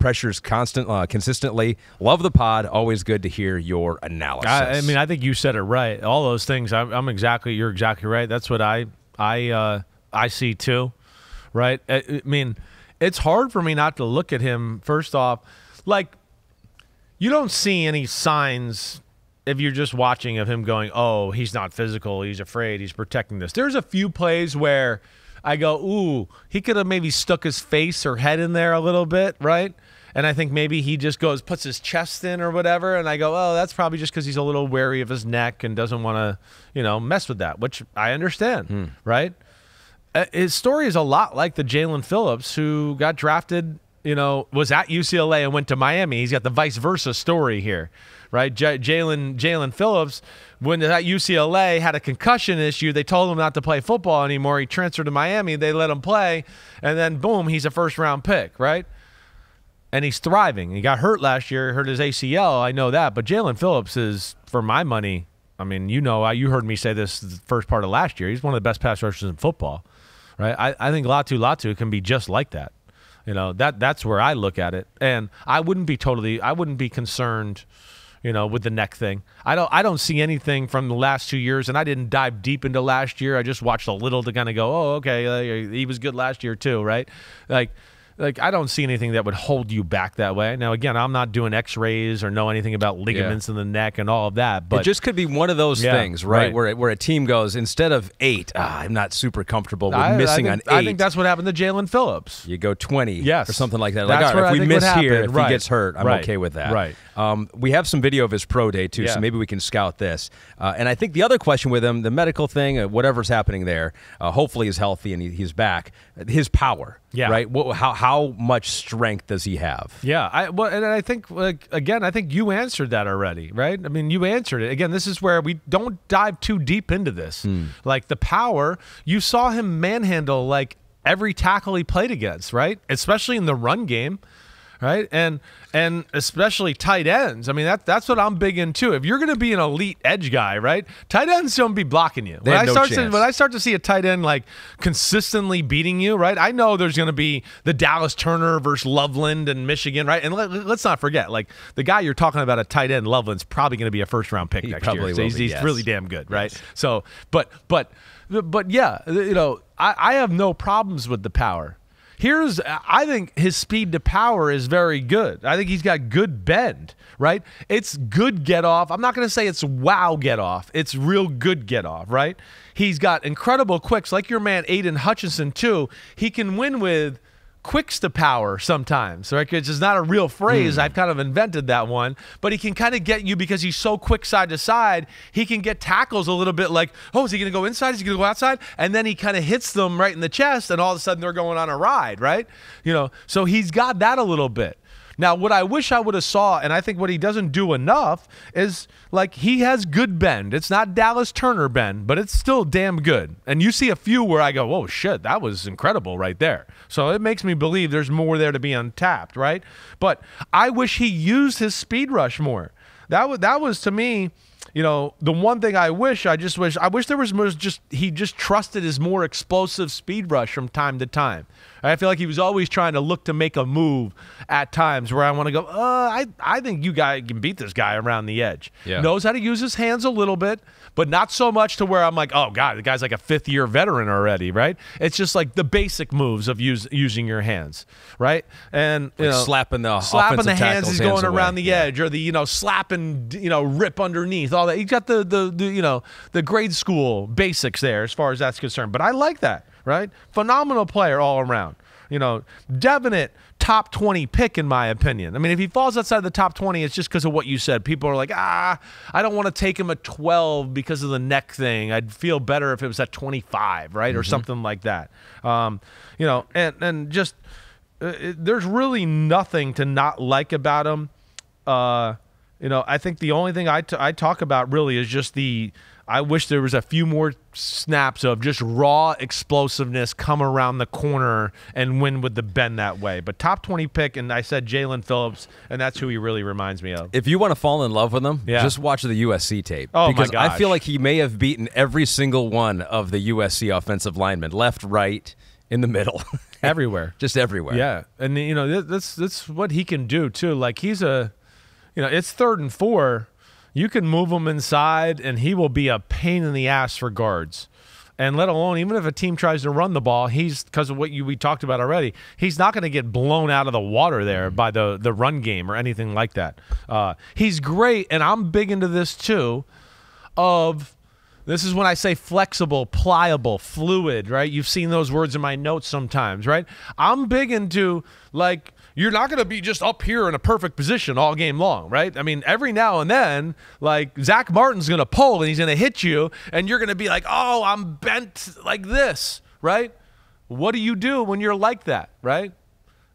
pressures consistently. Love the pod. Always good to hear your analysis. I mean, I think you said it right. All those things, you're exactly right. That's what I see too, right? I mean, it's hard for me not to look at him, first off. Like, you don't see any signs if you're just watching of him going, oh, he's not physical, he's afraid, he's protecting this. There's a few plays where I go, ooh, he could have maybe stuck his face or head in there a little bit, right? And I think maybe he just goes, puts his chest in or whatever, and I go, oh, that's probably just because he's a little wary of his neck and doesn't want to, you know, mess with that, which I understand, right? His story is a lot like the Jaylen Phillips who got drafted, you know, was at UCLA and went to Miami. He's got the vice versa story here. Right, Jaylen Phillips, when at UCLA, had a concussion issue. They told him not to play football anymore. He transferred to Miami. They let him play, and then boom, he's a first-round pick, right? And he's thriving. He got hurt last year. He hurt his ACL. I know that, but Jaylen Phillips is, for my money, I mean, you know, you heard me say this the first part of last year. He's one of the best pass rushers in football, right? I think Latu can be just like that. You know, that's where I look at it, and I wouldn't be concerned, you know, with the neck thing. I don't see anything from the last 2 years, and I didn't dive deep into last year. I just watched a little to kind of go, oh, okay, he was good last year too, right? Like, Like, I don't see anything that would hold you back that way. Now, again, I'm not doing x-rays or know anything about ligaments in the neck and all of that. But it just could be one of those things, right? Where a team goes, instead of 8, I'm not super comfortable with missing on 8. I think that's what happened to Jaylen Phillips. You go 20 or something like that. That's like, all right, if we miss here, if he gets hurt, I'm okay with that. Right. We have some video of his pro day, too, so maybe we can scout this. And I think the other question with him, the medical thing, whatever's happening there, hopefully he's healthy and he's back. His power, right? How much strength does he have? Yeah, and I think, like, again, I think you answered that already, right? I mean, you answered it. Again, this is where we don't dive too deep into this. Like, the power, you saw him manhandle, like, every tackle he played against, right? Especially in the run game, right? And especially tight ends. I mean, that's what I'm big into. If you're going to be an elite edge guy, right, tight ends don't be blocking you. When I start to see a tight end, like, consistently beating you, right, I know there's going to be the Dallas Turner versus Loveland and Michigan, right? And let's not forget, like, the guy you're talking about, a tight end, Loveland's probably going to be a first-round pick next year. So he's really damn good, right? So, but yeah, you know, I have no problems with the power. I think his speed to power is very good. I think he's got good bend, right? It's good get off. I'm not going to say it's wow get off. It's real good get off, right? He's got incredible quicks, like your man Aiden Hutchinson, too. He can win with quicks to power sometimes, right? It's just not a real phrase. I've kind of invented that one, but he can kind of get you because he's so quick side to side. He can get tackles a little bit like, oh, is he going to go inside? Is he going to go outside? And then he kind of hits them right in the chest, and all of a sudden they're going on a ride, right? You know, so he's got that a little bit. Now, what I wish I would have saw, and I think what he doesn't do enough, is, like, he has good bend. It's not Dallas Turner bend, but it's still damn good. And you see a few where I go, oh, shit, that was incredible right there. So it makes me believe there's more there to be untapped, right? But I wish he used his speed rush more. That was to me, you know, the one thing I wish there was more. He just trusted his more explosive speed rush from time to time. I feel like he was always trying to look to make a move at times where I want to go, I think you guys can beat this guy around the edge. Yeah. Knows how to use his hands a little bit, but not so much to where I'm like, oh, God, the guy's like a fifth-year veteran already, right? It's just like the basic moves of using your hands, right? And you know, slapping the hands is going around the edge, or the, you know, slapping, you know, rip underneath, all that. He's got the you know, the grade school basics there as far as that's concerned, but I like that. Right? Phenomenal player all around. You know, definite top 20 pick, in my opinion. I mean, if he falls outside the top 20, it's just because of what you said. People are like, I don't want to take him at 12 because of the neck thing. I'd feel better if it was at 25, right? Or something like that. You know, and just there's really nothing to not like about him. You know, I think the only thing I talk about really is just I wish there was a few more snaps of just raw explosiveness, come around the corner and win with the bend that way. But top 20 pick, and I said Jaylen Phillips, and that's who he really reminds me of. If you want to fall in love with him, just watch the USC tape. Oh, because I feel like he may have beaten every single one of the USC offensive linemen, left, right, in the middle. Everywhere. Just everywhere. Yeah, and, you know, that's what he can do, too. Like, he's a, you know, it's 3rd and 4. You can move him inside, and he will be a pain in the ass for guards. And let alone, even if a team tries to run the ball, he's, because of what we talked about already, he's not going to get blown out of the water there by the run game or anything like that. He's great, and I'm big into this too, this is when I say flexible, pliable, fluid, right? You've seen those words in my notes sometimes, right? I'm big into, like, you're not going to be just up here in a perfect position all game long, right? I mean, every now and then, like, Zach Martin's going to pull and he's going to hit you, and you're going to be like, oh, I'm bent like this, right? What do you do when you're like that, right?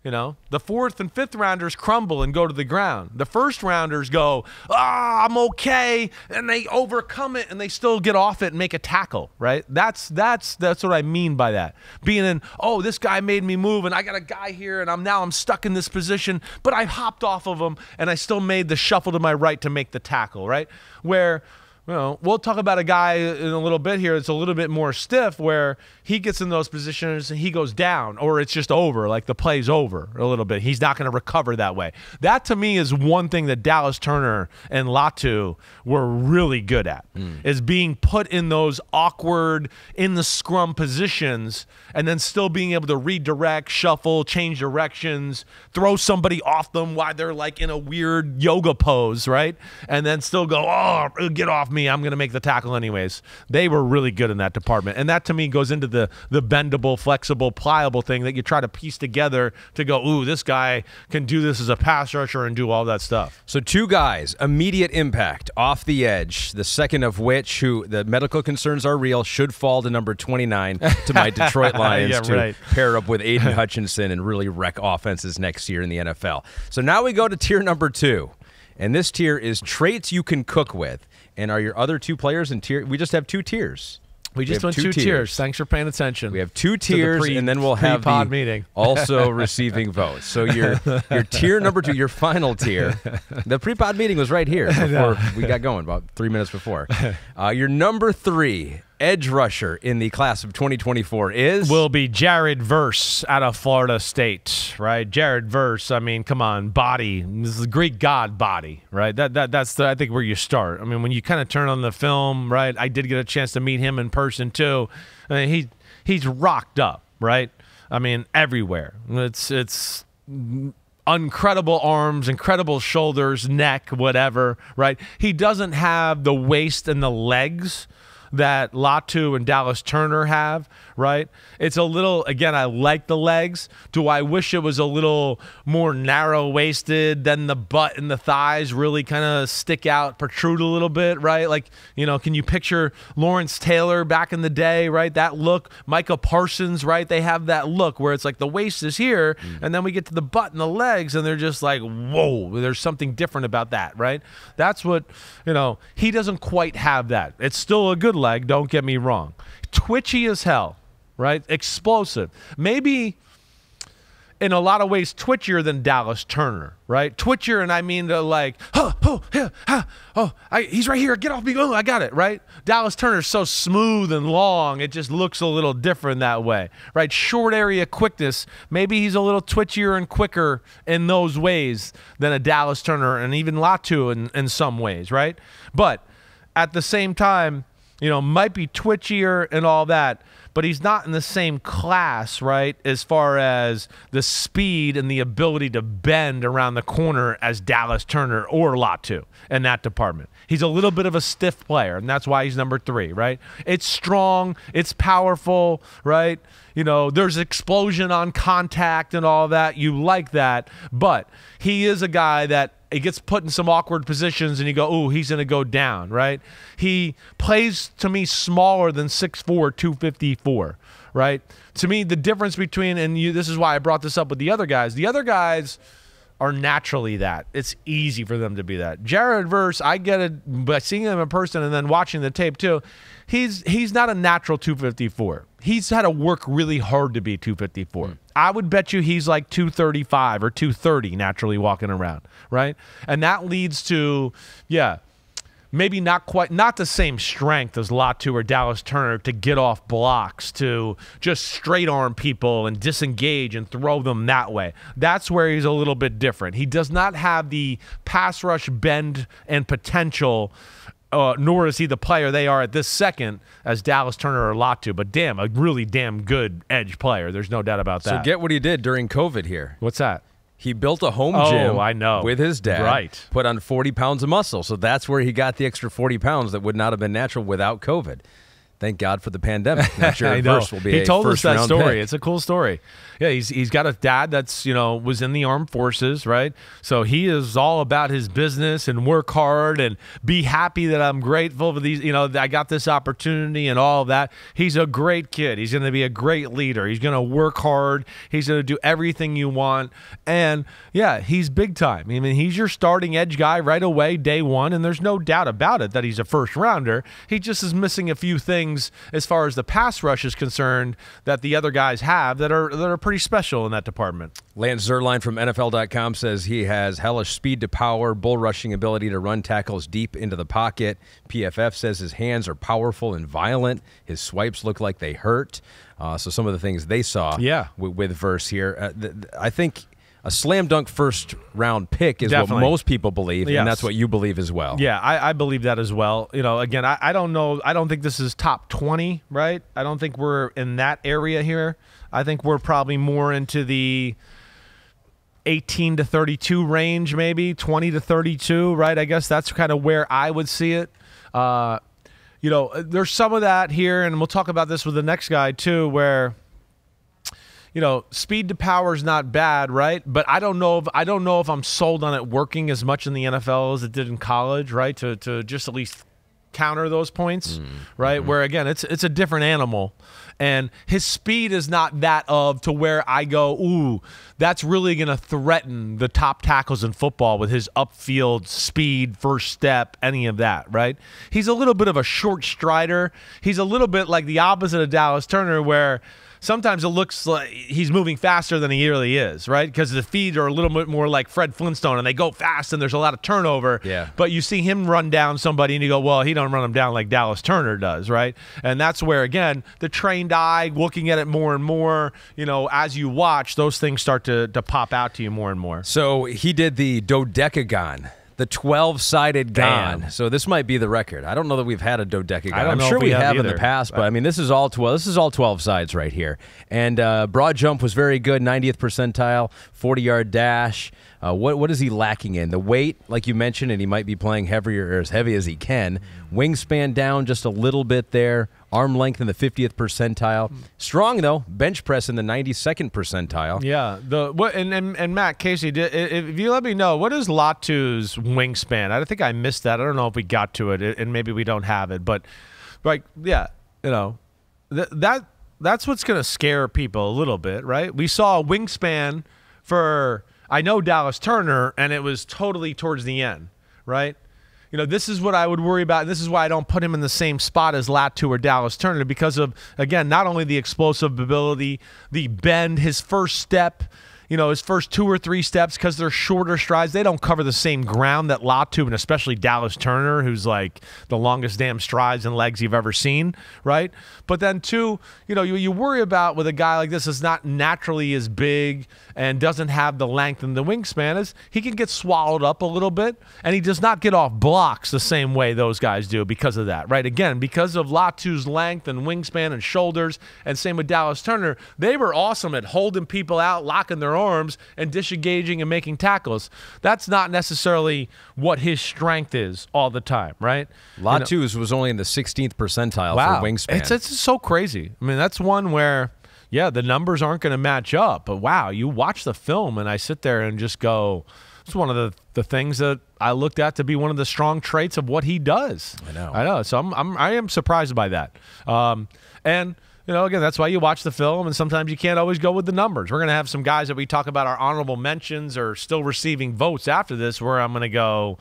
You know, the 4th and 5th rounders crumble and go to the ground. The 1st rounders go, I'm okay, and they overcome it, and they still get off it and make a tackle, right? That's what I mean by that. Being in, oh, this guy made me move, and I got a guy here, and now I'm stuck in this position, but I hopped off of him, and I still made the shuffle to my right to make the tackle, right? Where Well, we'll talk about a guy in a little bit here. It's a little bit more stiff where he gets in those positions and he goes down, or it's just over, like the play's over a little bit. He's not going to recover that way. That, to me, is one thing that Dallas Turner and Latu were really good at, is being put in those awkward, in the scrum positions, and then still being able to redirect, shuffle, change directions, throw somebody off them while they're like in a weird yoga pose, right? And then still go, oh, get off me, I'm going to make the tackle anyways. They were really good in that department. And that, to me, goes into the bendable, flexible, pliable thing that you try to piece together to go, ooh, this guy can do this as a pass rusher and do all that stuff. So two guys, immediate impact, off the edge, the second of which, who the medical concerns are real, should fall to number 29 to my Detroit Lions to pair up with Aiden Hutchinson and really wreck offenses next year in the NFL. So now we go to tier number 2. And this tier is traits you can cook with. And are your other two players in tier? We just have two tiers. We just went two tiers. Thanks for paying attention. We have two tiers, and then we'll have the meeting. Also receiving votes. So your tier number 2, your final tier. The pre-pod meeting was right here before we got going, about 3 minutes before. Your number 3 edge rusher in the class of 2024 will be Jared Verse out of Florida State, right? Jared Verse, I mean, come on, body. This is the Greek god body, right? That's I think where you start. I mean, when you kind of turn on the film, right? I did get a chance to meet him in person too. I mean, he's rocked up, right? I mean, everywhere. It's incredible arms, incredible shoulders, neck, whatever, right? He doesn't have the waist and the legs that Latu and Dallas Turner have, right? It's a little, again, I like the legs. Do I wish it was a little more narrow-waisted, then the butt and the thighs really kind of stick out, protrude a little bit, right? Like, you know, can you picture Lawrence Taylor back in the day, right? That look, Micah Parsons, right? They have that look where it's like the waist is here, and then we get to the butt and the legs, and they're just like, whoa, there's something different about that, right? That's what, you know, he doesn't quite have that. It's still a good leg, don't get me wrong. Twitchy as hell, right? Explosive. Maybe in a lot of ways twitchier than Dallas Turner, right? Twitchier, and I mean the like, he's right here, get off me, oh, I got it, right? Dallas Turner's so smooth and long, it just looks a little different that way, right? Short area quickness, maybe he's a little twitchier and quicker in those ways than a Dallas Turner and even Latu in some ways, right? But at the same time, you know, might be twitchier and all that, but he's not in the same class, right, as far as the speed and the ability to bend around the corner as Dallas Turner or Latu in that department. He's a little bit of a stiff player, and that's why he's number 3, right? It's strong, it's powerful, right? You know, there's explosion on contact and all that. You like that, but he is a guy that he gets put in some awkward positions and you go, ooh, he's going to go down, right? He plays, to me, smaller than 6'4", 254, right? To me, the difference between, and you, this is why I brought this up with the other guys are naturally that. It's easy for them to be that. Jared Verse, I get it by seeing him in person and then watching the tape too. He's not a natural 254. He's had to work really hard to be 254. I would bet you he's like 235 or 230 naturally walking around, right? And that leads to, yeah, maybe not the same strength as Latu or Dallas Turner to get off blocks, to just straight arm people and disengage and throw them that way. That's where he's a little bit different. He does not have the pass rush bend and potential, nor is he the player they are at this second as Dallas Turner or Latu, but damn, a really damn good edge player. There's no doubt about that. So get what he did during COVID here. What's that? He built a home gym with his dad, right? Put on 40 pounds of muscle. So that's where he got the extra 40 pounds that would not have been natural without COVID. Thank God for the pandemic. Not sure Verse will be he told us that story. Pick. It's a cool story. Yeah, he's got a dad that's, you know, was in the armed forces, right? So he is all about his business and work hard and be happy that I'm grateful for these, you know, I got this opportunity and all of that. He's a great kid. He's going to be a great leader. He's going to work hard. He's going to do everything you want. And yeah, he's big time. I mean, he's your starting edge guy right away, day 1, and there's no doubt about it that he's a first rounder. He just is missing a few things things as far as the pass rush is concerned that the other guys have that are pretty special in that department. Lance Zierlein from NFL.com says he has hellish speed to power, bull rushing ability to run tackles deep into the pocket. PFF says his hands are powerful and violent. His swipes look like they hurt. So some of the things they saw with Verse here. I think a slam dunk first-round pick is definitely what most people believe, and that's what you believe as well. Yeah, I believe that as well. You know, again, I don't know. I don't think this is top 20, right? I don't think we're in that area here. I think we're probably more into the 18 to 32 range, maybe 20 to 32, right? I guess that's kind of where I would see it. You know, there's some of that here, and we'll talk about this with the next guy too, where you know, speed to power is not bad, right? But I don't know if I'm sold on it working as much in the NFL as it did in college, right? To just at least counter those points, right? Where again, it's a different animal, and his speed is not that of to where I go, ooh, that's really going to threaten the top tackles in football with his upfield speed, first step, any of that, right? He's a little bit of a short strider. He's a little bit like the opposite of Dallas Turner, where sometimes it looks like he's moving faster than he really is, right? Because the feet are a little bit more like Fred Flintstone, and they go fast, and there's a lot of turnover. Yeah. But you see him run down somebody, and you go, well, he don't run him down like Dallas Turner does, right? And that's where, again, the trained eye, looking at it more and more, you know, as you watch, those things start to pop out to you more and more. So he did the dodecagon. The 12-sided gun. So this might be the record. I don't know that we've had a dodecagon. I'm sure we have in the past, but I mean, this is all 12. This is all 12 sides right here. And broad jump was very good, 90th percentile, 40-yard dash. What is he lacking in? The weight, like you mentioned, and he might be playing heavier or as heavy as he can. Wingspan down just a little bit there. Arm length in the 50th percentile. Strong, though. Bench press in the 92nd percentile. Yeah. And Matt, Casey, if you let me know, what is Latu's wingspan? I think I missed that. I don't know if we got to it, and maybe we don't have it. But, like, yeah, you know, that's what's going to scare people a little bit, right? We saw a wingspan for, I know, Dallas Turner, and it was totally towards the end, right? You know, this is what I would worry about, and this is why I don't put him in the same spot as Latu or Dallas Turner, because of, again, not only the explosive ability, the bend, his first step, you know, his first 2 or 3 steps, because they're shorter strides. They don't cover the same ground that Latu, and especially Dallas Turner, who's like the longest damn strides and legs you've ever seen, right? But then, too, you know, you worry about with a guy like this is not naturally as big and doesn't have the length and the wingspan, is he can get swallowed up a little bit, and he does not get off blocks the same way those guys do because of that, right? Again, because of Latu's length and wingspan and shoulders, and same with Dallas Turner, they were awesome at holding people out, locking their arms and disengaging and making tackles. That's not necessarily what his strength is all the time, right? Latu's was only in the 16th percentile for wingspan. It's so crazy. I mean, that's one where, yeah, the numbers aren't going to match up, but wow, you watch the film and I sit there and just go, it's one of the things that I looked at to be one of the strong traits of what he does. I know. So I am surprised by that. You know, again, that's why you watch the film, and sometimes you can't always go with the numbers. We're going to have some guys that we talk about, our honorable mentions, are still receiving votes after this, where I'm going to go,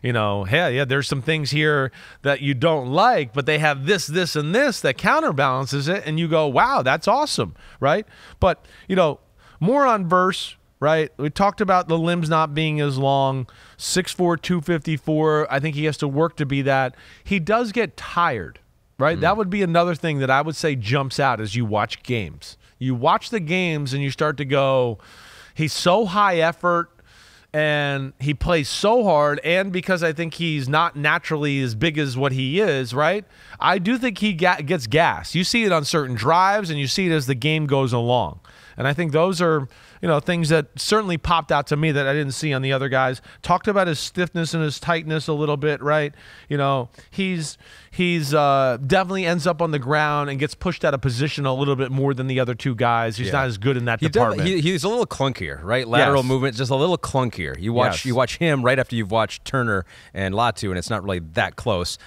you know, hey, yeah, there's some things here that you don't like, but they have this, this, and this that counterbalances it, and you go, wow, that's awesome, right? But, you know, more on Verse, right? We talked about the limbs not being as long, 6'4", 254. I think he has to work to be that. He does get tired, right? That would be another thing that I would say jumps out as you watch games. You watch the games and you start to go, he's so high effort and he plays so hard, and because I think he's not naturally as big as what he is, right? I do think he gets gas. You see it on certain drives and you see it as the game goes along. And I think those are, you know, things that certainly popped out to me that I didn't see on the other guys. Talked about his stiffness and his tightness a little bit, right? You know, he's definitely ends up on the ground and gets pushed out of position a little bit more than the other two guys. He's not as good in that department. He's a little clunkier, right? Lateral movement, just a little clunkier. You watch him right after you've watched Turner and Latu, and it's not really that close.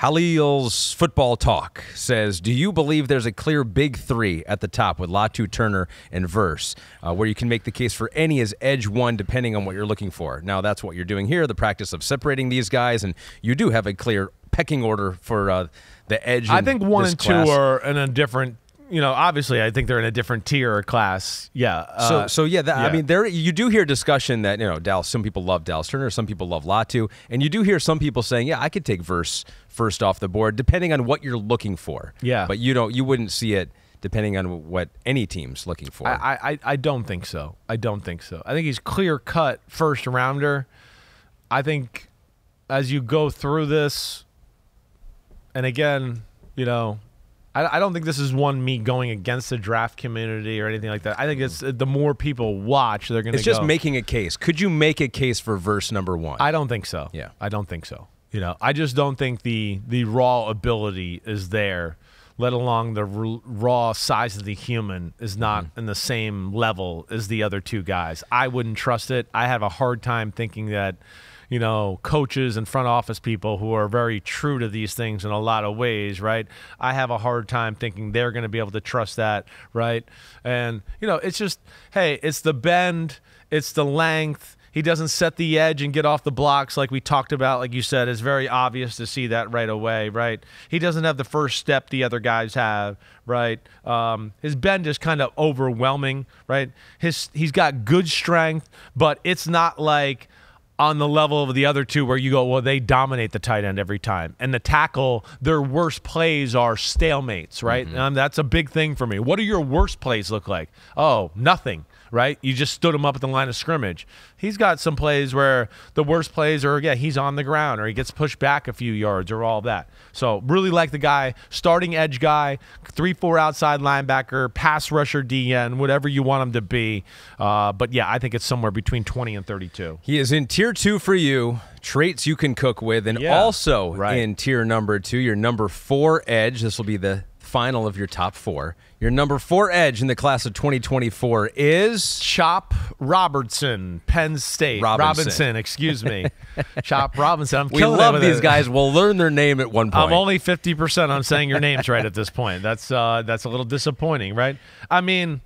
Halil's Football Talk says, do you believe there's a clear big three at the top with Latu, Turner, and Verse, where you can make the case for any as edge one depending on what you're looking for? Now, that's what you're doing here, the practice of separating these guys, and you do have a clear pecking order for the edge. I think 1 and 2 are in a different. You know, obviously, I think they're in a different tier or class. Yeah. So yeah. I mean, there you do hear discussion that, you know, Dallas. Some people love Dallas Turner. Some people love Latu. And you do hear some people saying, yeah, I could take Verse first off the board, depending on what you're looking for. Yeah. But you don't. You wouldn't see it depending on what any team's looking for. I don't think so. I don't think so. I think he's clear-cut first-rounder. I think as you go through this, and again, you know, I don't think this is one me going against the draft community or anything like that. I think it's the more people watch, they're going to go. It's just making a case. Could you make a case for Verse #1? I don't think so. Yeah. I don't think so. You know, I just don't think the raw ability is there, let alone the raw size of the human is not in the same level as the other two guys. I wouldn't trust it. I have a hard time thinking that, you know, coaches and front office people who are very true to these things in a lot of ways, right? I have a hard time thinking they're going to be able to trust that, right? And, you know, it's just, hey, it's the bend, it's the length. He doesn't set the edge and get off the blocks like we talked about, like you said. It's very obvious to see that right away, right? He doesn't have the first step the other guys have, right? His bend is kind of overwhelming, right? He's got good strength, but it's not like on the level of the other two where you go, well, they dominate the tight end every time. And the tackle, their worst plays are stalemates, right? That's a big thing for me. What do your worst plays look like? Oh, nothing. Right? You just stood him up at the line of scrimmage. He's got some plays where the worst plays are, yeah, he's on the ground or he gets pushed back a few yards or all that. So really like the guy, starting edge guy, 3-4 outside linebacker, pass rusher, DN, whatever you want him to be. But yeah, I think it's somewhere between 20 and 32. He is in tier 2 for you, traits you can cook with, and yeah, also in tier 2, your number 4 edge. This will be the final of your top 4. Your number 4 edge in the class of 2024 is Chop Robertson, Penn State. Robinson, excuse me. Chop Robinson. I'm killing it. We love these guys. We'll learn their name at one point. I'm only 50% on saying your names right at this point. That's a little disappointing, right? I mean,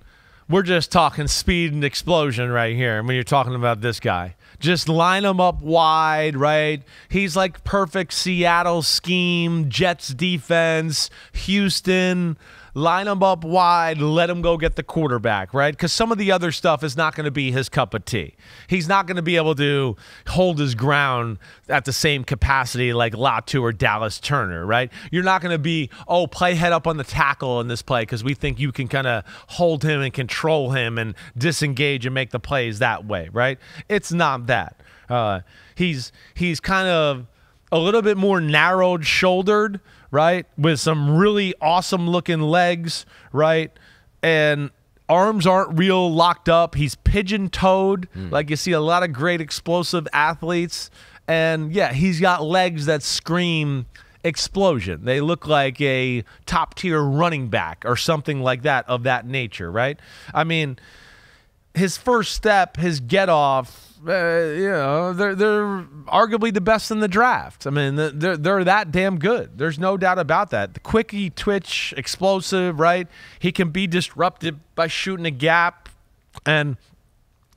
we're just talking speed and explosion right here when you're talking about this guy. Just line him up wide, right? He's like perfect Seattle scheme, Jets defense, Houston. Line him up wide, let him go get the quarterback, right? Because some of the other stuff is not going to be his cup of tea. He's not going to be able to hold his ground at the same capacity like Latu or Dallas Turner, right? You're not going to be, oh, play head up on the tackle in this play because we think you can kind of hold him and control him and disengage and make the plays that way, right? It's not that. He's kind of a little bit more narrow-shouldered, right, with some really awesome-looking legs, right, and arms aren't real locked up. He's pigeon-toed, like you see a lot of great explosive athletes, and, yeah, he's got legs that scream explosion. They look like a top-tier running back or something like that of that nature, right? I mean, his first step, his get-off, you know, they're arguably the best in the draft. I mean, they're that damn good. There's no doubt about that. The quickie, twitch, explosive, right? He can be disrupted by shooting a gap and,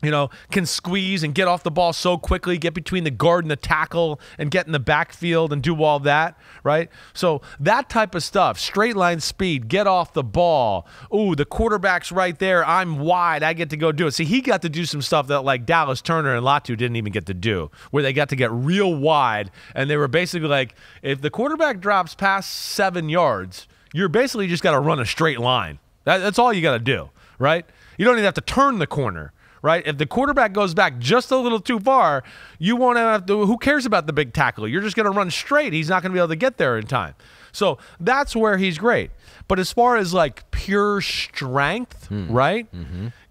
you know, can squeeze and get off the ball so quickly, get between the guard and the tackle and get in the backfield and do all that, right? So that type of stuff, straight line speed, get off the ball. Ooh, the quarterback's right there. I'm wide. I get to go do it. See, he got to do some stuff that like Dallas Turner and Latu didn't even get to do, where they got to get real wide, and they were basically like, if the quarterback drops past 7 yards, you're basically just got to run a straight line. That's all you got to do, right? You don't even have to turn the corner. Right? If the quarterback goes back just a little too far, you won't have to. Who cares about the big tackle? You're just going to run straight. He's not going to be able to get there in time. So that's where he's great. But as far as like pure strength, right?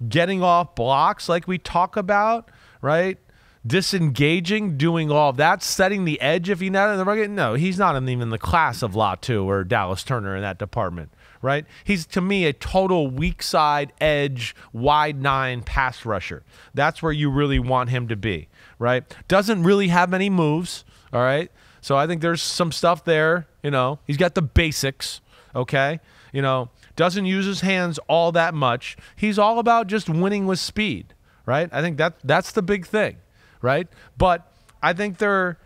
Getting off blocks like we talk about, right? Disengaging, doing all that, setting the edge if he's not in the rugged. No, he's not even in the class of Latu or Dallas Turner in that department. Right? He's, to me, a total weak side, edge, wide 9 pass rusher. That's where you really want him to be, right? Doesn't really have many moves, all right? So I think there's some stuff there, you know. He's got the basics, okay? You know, doesn't use his hands all that much. He's all about just winning with speed, right? I think that's the big thing, right? But I think they're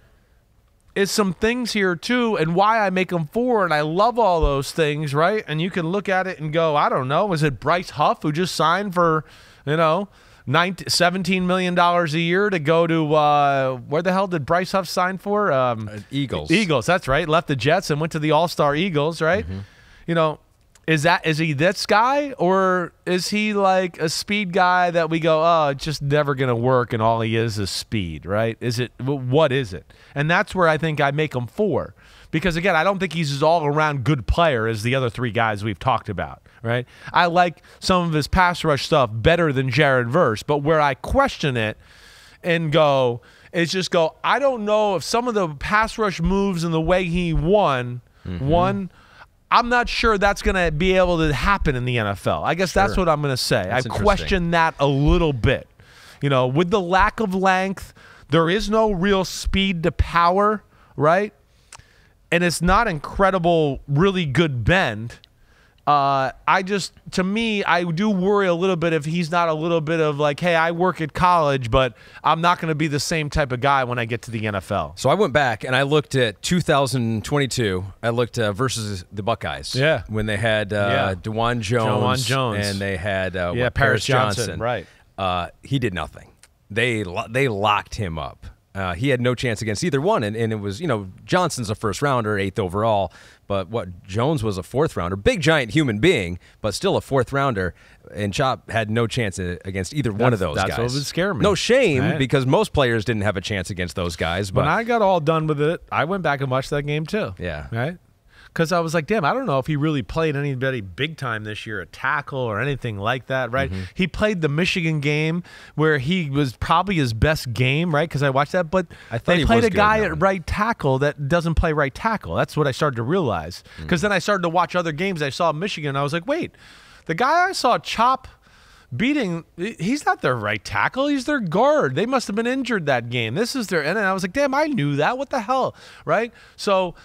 – is some things here too, and why I make them four, and I love all those things, right? And you can look at it and go, I don't know, is it Bryce Huff who just signed for, you know, $17 million a year to go to, where the hell did Bryce Huff sign for? Eagles. Eagles, that's right. Left the Jets and went to the All-Star Eagles, right? Mm-hmm. You know, is he this guy, or is he like a speed guy that we go, oh, it's just never going to work and all he is speed, right? Is it, what is it? And that's where I think I make him four. Because, again, I don't think he's as all-around good player as the other three guys we've talked about, right? I like some of his pass rush stuff better than Jared Verse, but where I question it and go is just go, I don't know if some of the pass rush moves and the way he won, I'm not sure that's going to be able to happen in the NFL. I guess that's what I'm going to say. I question that a little bit. You know, with the lack of length, there is no real speed to power, right? And it's not incredible, really good bend. I just, to me, I do worry a little bit if he's not a little bit of like, hey, I work at college, but I'm not going to be the same type of guy when I get to the NFL. So I went back and I looked at 2022. I looked versus the Buckeyes. Yeah. When they had DeJuan Jones, and they had Paris Johnson. Right. He did nothing. They locked him up. He had no chance against either one, and it was, you know, Johnson's a first-rounder, 8th overall, but what, Jones was a 4th-rounder, big, giant human being, but still a 4th-rounder, and Chop had no chance against either one of those guys. That's what would scare me. No shame, right? Because most players didn't have a chance against those guys. But when I got all done with it, I went back and watched that game too. Yeah. Right? Because I was like, damn, I don't know if he really played anybody big time this year, a tackle or anything like that, right? Mm-hmm. He played the Michigan game where he was probably his best game, right? Because I watched that, but they played a guy at right tackle that doesn't play right tackle. That's what I started to realize. Because then I started to watch other games. I saw Michigan, and I was like, wait, the guy I saw Chop beating, he's not their right tackle, he's their guard. They must have been injured that game. This is their, and I was like, damn, I knew that. What the hell, right? So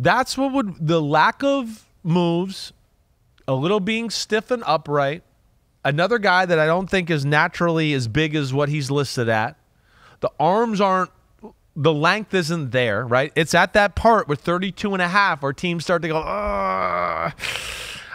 that's what would, the lack of moves, a little being stiff and upright, another guy that I don't think is naturally as big as what he's listed at. The arms aren't, the length isn't there, right? It's at that part where 32.5 where teams start to go, ugh,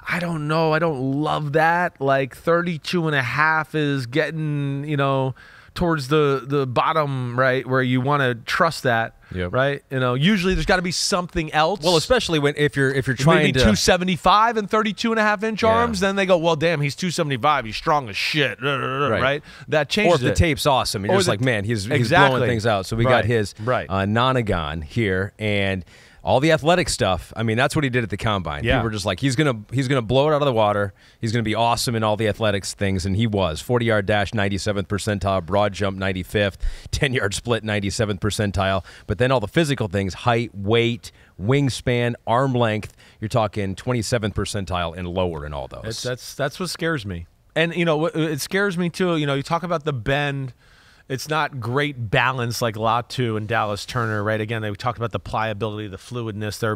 I don't know, I don't love that. Like 32.5 is getting, you know, towards the bottom, right, where you want to trust that, right? You know, usually there's got to be something else. Well, especially when if you're trying maybe to 275 and 32.5-inch arms, then they go, well, damn, he's 275, he's strong as shit, right? That changes. Or if the tape's awesome, you're just like, man, he's blowing things out. So we got his nonagon here and all the athletic stuff. I mean, that's what he did at the combine. Yeah. People were just like, he's gonna blow it out of the water. He's gonna be awesome in all the athletics things, and he was. 40-yard dash, 97th percentile, broad jump, 95th, 10-yard split, 97th percentile. But then all the physical things, height, weight, wingspan, arm length. You're talking 27th percentile and lower in all those. That's what scares me. And you know, it scares me too. You know, you talk about the bend. It's not great balance like Latu and Dallas Turner, right? Again, they talked about the pliability, the fluidness, their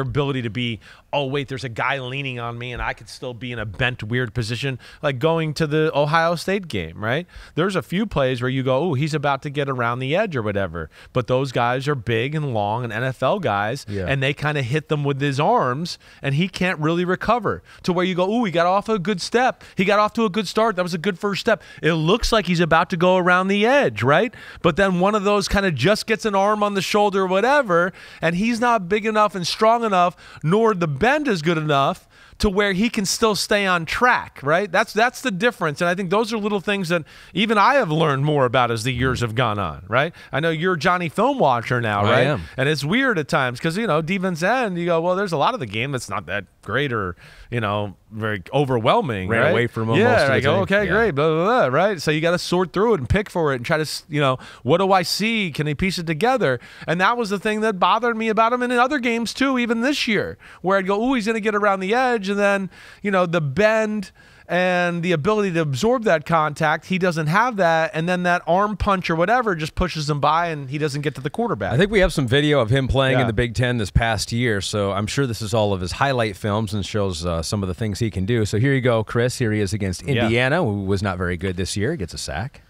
ability to be, oh, wait, there's a guy leaning on me and I could still be in a bent, weird position, like going to the Ohio State game, right? There's a few plays where you go, oh, he's about to get around the edge or whatever. But those guys are big and long and NFL guys, and they kind of hit them with his arms, and he can't really recover to where you go, oh, he got off a good step. He got off to a good start. That was a good first step. It looks like he's about to go around the edge, right? But then one of those kind of just gets an arm on the shoulder or whatever, and he's not big enough and strong enough, nor the bend is good enough to where he can still stay on track, right? That's the difference, and I think those are little things that even I have learned more about as the years have gone on, right? I know you're a Johnny Film Watcher now, right? I am. And it's weird at times because, you know, defense end, you go, well, there's a lot of the game that's not that great or, you know, very overwhelming, right? Ran away from most of the game. Okay, great, blah, blah, blah, right? So you got to sort through it and pick for it and try to, you know, what do I see? Can they piece it together? And that was the thing that bothered me about him and in other games too, even this year, where I'd go, ooh, he's going to get around the edge. And then, you know, the bend and the ability to absorb that contact, he doesn't have that. And then that arm punch or whatever just pushes him by and he doesn't get to the quarterback. I think we have some video of him playing in the Big Ten this past year. So I'm sure this is all of his highlight films and shows some of the things he can do. So here you go, Chris. Here he is against Indiana, who was not very good this year. Gets a sack.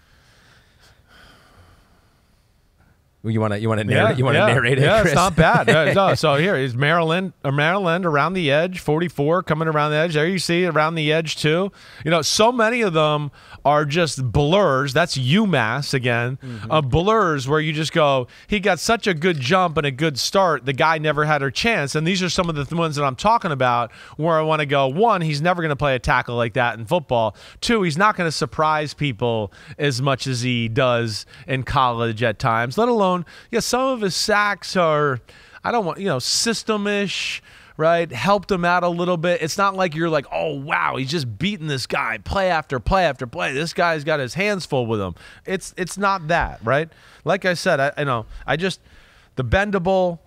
You want to narrate it? Yeah, Chris? It's not bad. No. So here is Maryland around the edge, 44 coming around the edge. There you see around the edge too. You know, so many of them are just blurs. That's UMass again, blurs where you just go, he got such a good jump and a good start. The guy never had a chance. And these are some of the ones that I'm talking about where I want to go. One, he's never going to play a tackle like that in football. Two, he's not going to surprise people as much as he does in college at times, let alone. Yeah, some of his sacks are, I don't want, you know, system-ish, right? Helped him out a little bit. It's not like you're like, oh, wow, he's just beating this guy play after play after play. This guy's got his hands full with him. It's not that, right? Like I said, I just, the bendable,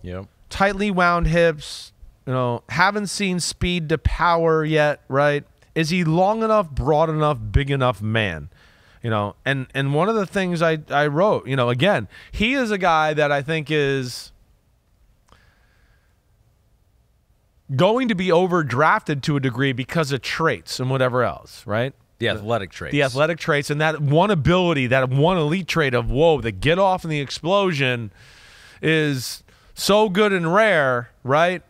tightly wound hips, you know, haven't seen speed to power yet, right? Is he long enough, broad enough, big enough man? You know, and one of the things I wrote, you know, again, he is a guy that I think is going to be overdrafted to a degree because of traits and whatever else, right? The athletic traits. The athletic traits and that one ability, that one elite trait of, whoa, the get off and the explosion is so good and rare, right?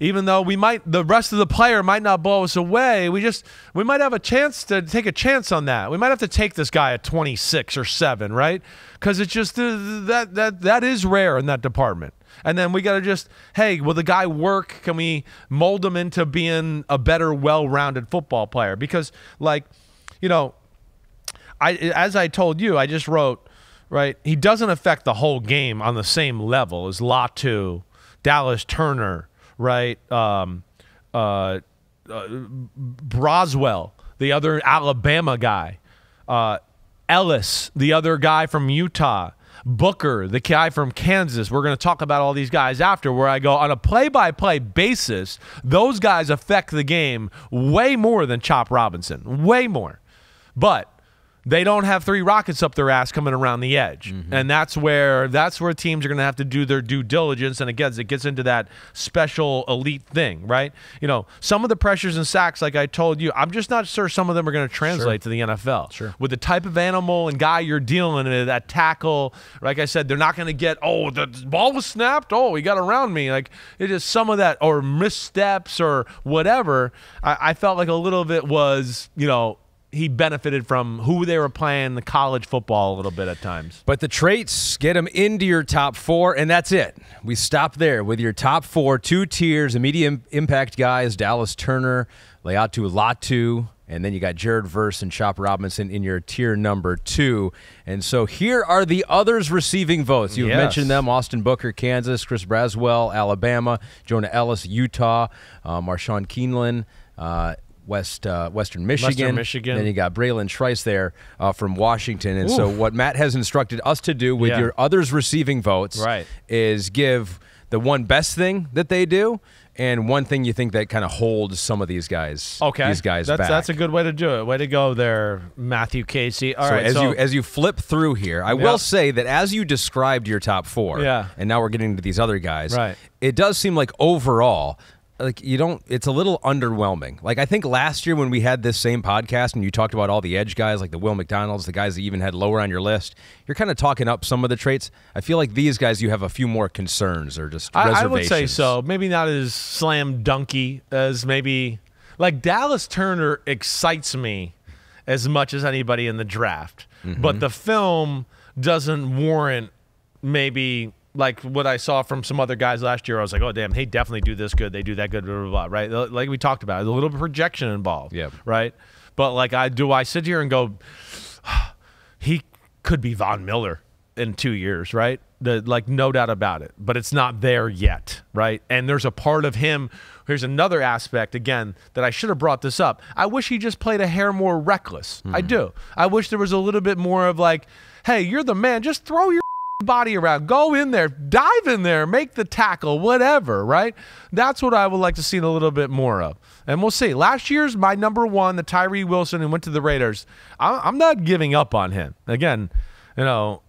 Even though we might, the rest of the player might not blow us away, we might have a chance to take a chance on that. We might have to take this guy at 26 or 7, right? Because it's just that is rare in that department. And then we got to just, hey, will the guy work? Can we mold him into being a better, well-rounded football player? Because, like, you know, as I told you, I just wrote, right? He doesn't affect the whole game on the same level as Latu, Dallas Turner. Right, Braswell, the other Alabama guy, Elliss, the other guy from Utah, Booker, the guy from Kansas. We're going to talk about all these guys after, where I go on a play-by-play basis, those guys affect the game way more than Chop Robinson, way more. But they don't have three rockets up their ass coming around the edge. And that's where teams are going to have to do their due diligence. And again, it gets into that special elite thing, right? You know, some of the pressures and sacks, like I told you, I'm just not sure some of them are going to translate to the NFL. With the type of animal and guy you're dealing with, that tackle, like I said, they're not going to get, oh, the ball was snapped, oh, he got around me. Like, it is some of that, or missteps or whatever. I felt like a little of it was, you know, he benefited from who they were playing, the college football a little bit at times. But the traits get him into your top four, and that's it. We stop there with your top four, two tiers, immediate impact guys, Dallas Turner, Laiatu Latu, and then you got Jared Verse and Chop Robinson in your tier number 2. And so here are the others receiving votes. You've mentioned them, Austin Booker, Kansas, Chris Braswell, Alabama, Jonah Elliss, Utah, Marshawn Kneeland, Western Michigan. Then you got Bralen Trice there from Washington. And so what Matt has instructed us to do with your others receiving votes is give the one best thing that they do and one thing you think that kind of holds some of these guys back. That's a good way to do it. Way to go there, Matthew Casey. All right. As you flip through here, I will say that as you described your top four, and now we're getting into these other guys, it does seem like overall – like you don't, it's a little underwhelming. Like I think last year when we had this same podcast and you talked about all the edge guys, like the Will McDonalds, the guys that you even had lower on your list, you're kind of talking up some of the traits. I feel like these guys you have a few more concerns or just reservations. I would say so. Maybe not as slam dunky as maybe like Dallas Turner excites me as much as anybody in the draft, but the film doesn't warrant maybe. Like what I saw from some other guys last year, I was like, oh, damn, they definitely do this good. They do that good, blah, blah, blah, right? Like we talked about, there's a little bit of projection involved, right? But, like, do I sit here and go, he could be Von Miller in 2 years, right? Like, no doubt about it. But it's not there yet, right? And there's a part of him. Here's another aspect, again, that I should have brought this up. I wish he just played a hair more reckless. I do. I wish there was a little bit more of like, hey, you're the man. Just throw your body around, go in there, dive in there, make the tackle, whatever, right? That's what I would like to see a little bit more of. And we'll see. Last year's my number one, the Tyree Wilson, who went to the Raiders. I'm not giving up on him. Again, you know,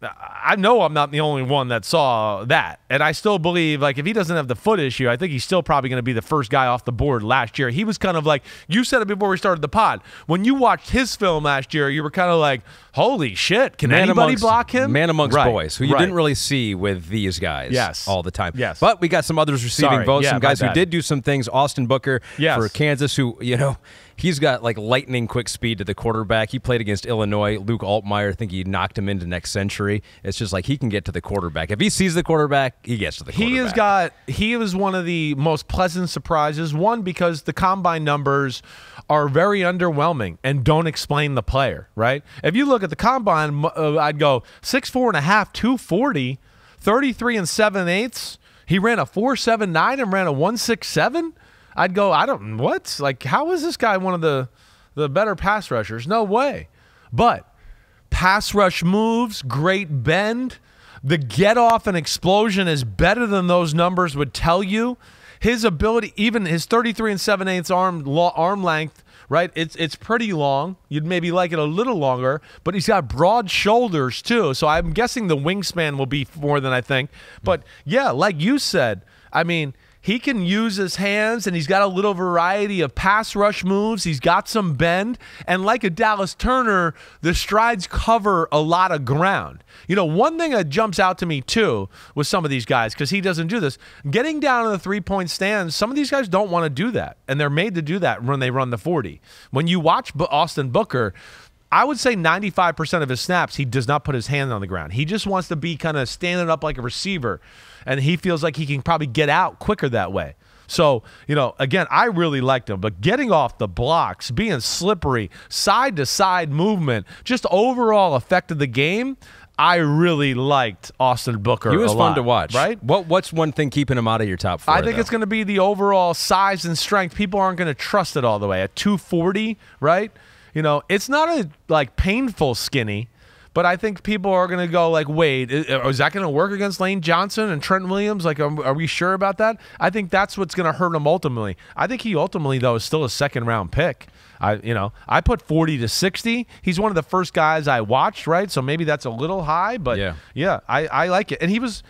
I know I'm not the only one that saw that. And I still believe, like, if he doesn't have the foot issue, I think he's still probably going to be the first guy off the board last year. He was kind of like, you said it before we started the pod. When you watched his film last year, you were kind of like, holy shit, can anybody block him? Man amongst boys, who you didn't really see with these guys all the time. Yes. But we got some others receiving votes, some guys who did do some things. Austin Booker for Kansas, who, you know, he's got like lightning quick speed to the quarterback. He played against Illinois. Luke Altmaier, I think he knocked him into next century. It's just like he can get to the quarterback. If he sees the quarterback, he gets to the quarterback. He was one of the most pleasant surprises. One, because the combine numbers are very underwhelming and don't explain the player, right? If you look at the combine, I'd go 6'4 and a half, 240, 33 and 7/8. He ran a 4.79 and ran a 1.67. I'd go, I don't, what? Like, how is this guy one of the better pass rushers? No way. But pass rush moves, great bend. The get off and explosion is better than those numbers would tell you. His ability, even his 33 and 7/8 arm length, right? It's pretty long. You'd maybe like it a little longer, but he's got broad shoulders too. So I'm guessing the wingspan will be more than I think. But yeah, like you said, I mean, he can use his hands, and he's got a little variety of pass rush moves. He's got some bend. And like a Dallas Turner, the strides cover a lot of ground. You know, one thing that jumps out to me, too, with some of these guys, because he doesn't do this, getting down in the three-point stand, some of these guys don't want to do that, and they're made to do that when they run the 40. When you watch Austin Booker, I would say 95% of his snaps, he does not put his hand on the ground. He just wants to be kind of standing up like a receiver, and he feels like he can probably get out quicker that way. So, you know, again, I really liked him, but getting off the blocks, being slippery, side-to-side movement, just overall affected the game. I really liked Austin Booker a lot. He was fun to watch. Right? What's one thing keeping him out of your top four? I think it's going to be the overall size and strength. People aren't going to trust it all the way. At 240, right? You know, it's not a, like, painful skinny. But I think people are going to go like, wait, is that going to work against Lane Johnson and Trent Williams? Like, are we sure about that? I think that's what's going to hurt him ultimately. I think he ultimately, though, is still a second-round pick. I put 40 to 60. He's one of the first guys I watched, right? So maybe that's a little high, but yeah, I like it. And he was,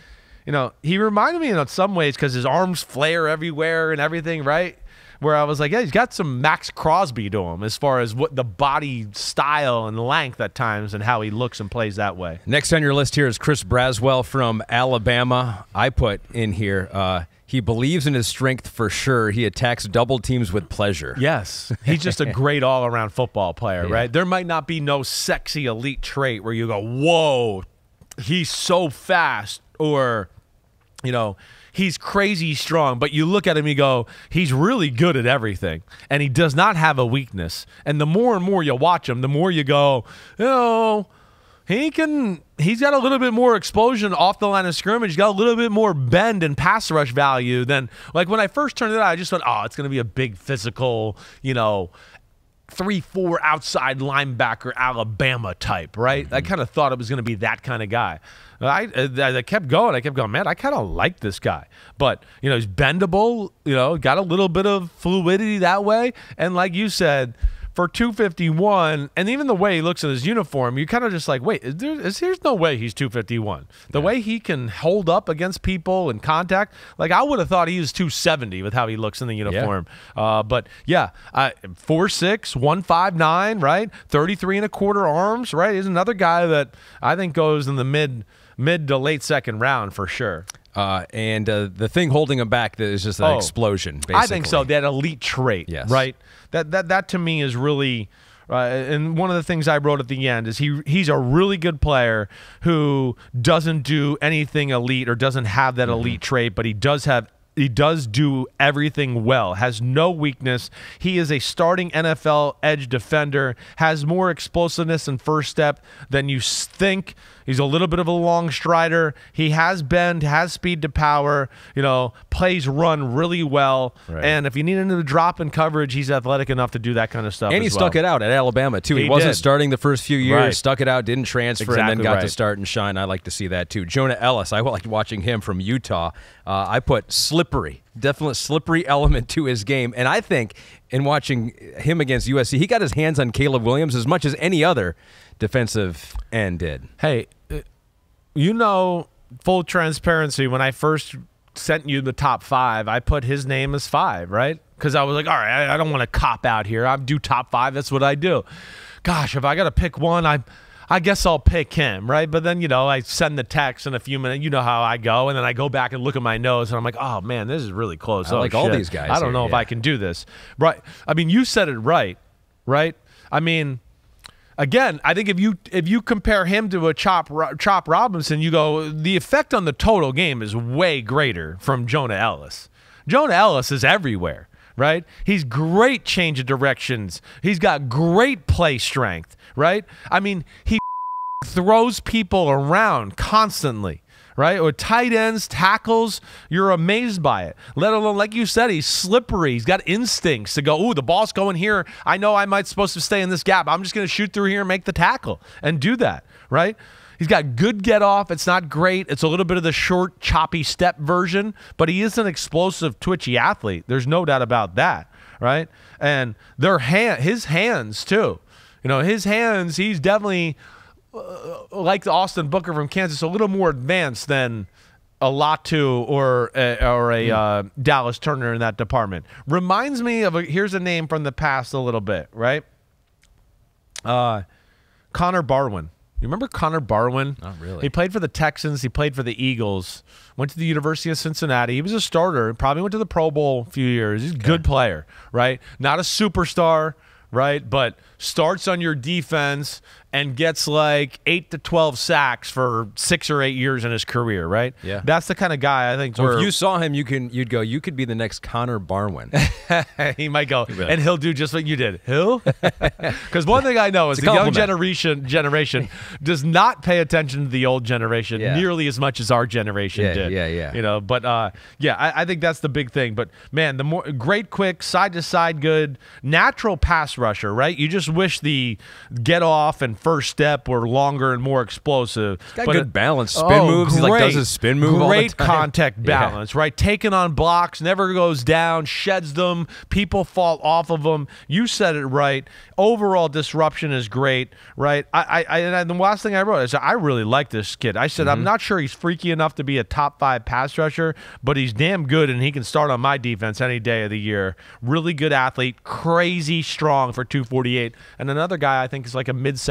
you know, he reminded me in some ways because his arms flare everywhere and everything, right? Where I was like, yeah, he's got some Max Crosby to him as far as what the body style and length at times and how he looks and plays that way. Next on your list here is Chris Braswell from Alabama. I put in here, he believes in his strength for sure. He attacks double teams with pleasure. Yes. He's just a great all-around football player, right? There might not be no sexy elite trait where you go, whoa, he's so fast, or, you know, he's crazy strong, but you look at him, you go, he's really good at everything, and he does not have a weakness. And the more and more you watch him, the more you go, oh, he's got a little bit more explosion off the line of scrimmage. He's got a little bit more bend and pass rush value than, like, when I first turned it out, I just thought, oh, it's going to be a big physical, you know, 3-4 outside linebacker Alabama type, right? I kind of thought it was going to be that kind of guy. I kept going. I kept going, man, I kind of like this guy. But, you know, he's bendable, you know, got a little bit of fluidity that way. And like you said, for 251, and even the way he looks in his uniform, you're kind of just like, wait, there's no way he's 251. The way he can hold up against people and contact, like, I would have thought he was 270 with how he looks in the uniform. But, yeah, 4'6", 159, right? 33 and a quarter arms, right? He's another guy that I think goes in the mid to late second round for sure. The thing holding him back is just that explosion, basically. I think so, that elite trait, right? That to me is really and one of the things I wrote at the end is he's a really good player who doesn't do anything elite or doesn't have that elite trait, but he does do everything well, has no weakness. He is a starting NFL edge defender, has more explosiveness and first step than you think. He's a little bit of a long strider. He has bend, has speed to power, you know, plays run really well. Right. And if you need him to drop in coverage, he's athletic enough to do that kind of stuff. And he stuck it out at Alabama, too. He wasn't starting the first few years, stuck it out, didn't transfer, and then got to start and shine. I like to see that, too. Jonah Elliss, I liked watching him from Utah. I put slippery. Definite slippery element to his game. And I think in watching him against USC, he got his hands on Caleb Williams as much as any other defensive end did. Hey, you know, full transparency, when I first sent you the top five, I put his name as five, right? Because I was like, all right, I don't want to cop out here. I do top five. That's what I do. Gosh, if I got to pick one, I guess I'll pick him, right? But then, you know, I send the text in a few minutes. You know how I go. And then I go back and look at my notes, and I'm like, oh, man, this is really close. I like all these guys. I don't know if I can do this. Right. I mean, you said it right, right? I mean, again, I think if you compare him to a Chop Robinson, you go, the effect on the total game is way greater from Jonah Elliss. Jonah Elliss is everywhere, right? He's great change of directions. He's got great play strength, right? I mean, he throws people around constantly, right? Or tight ends, tackles, you're amazed by it. Let alone, like you said, he's slippery. He's got instincts to go, ooh, the ball's going here. I know I might supposed to stay in this gap. I'm just going to shoot through here and make the tackle and do that, right? He's got good get off. It's not great. It's a little bit of the short, choppy step version, but he is an explosive, twitchy athlete. There's no doubt about that, right? And their his hands too. You know, his hands, he's definitely like the Austin Booker from Kansas, a little more advanced than a Latu or a Dallas Turner in that department. Reminds me of here's a name from the past a little bit, right? Connor Barwin. You remember Connor Barwin? Not really. He played for the Texans. He played for the Eagles. Went to the University of Cincinnati. He was a starter. Probably went to the Pro Bowl a few years. He's a good player, right? Not a superstar, right? But starts on your defense and gets like 8 to 12 sacks for 6 or 8 years in his career, right? Yeah. That's the kind of guy I think. So if you saw him, you'd go, you could be the next Connor Barwin. He might go, and he'll do just what you did. Who? Because one thing I know is the young generation does not pay attention to the old generation nearly as much as our generation did. You know, but yeah, I think that's the big thing. But man, the more great, quick, side to side, good, natural pass rusher, right? You just wish the get off and first step were longer and more explosive. He's got good balance, spin moves. He like does his spin move all the time. Great contact balance, right? Taking on blocks, never goes down, sheds them. People fall off of them. You said it right. Overall disruption is great, right? And the last thing I wrote is I really like this kid. I said I'm not sure he's freaky enough to be a top 5 pass rusher, but he's damn good and he can start on my defense any day of the year. Really good athlete, crazy strong for 248. And another guy I think is like a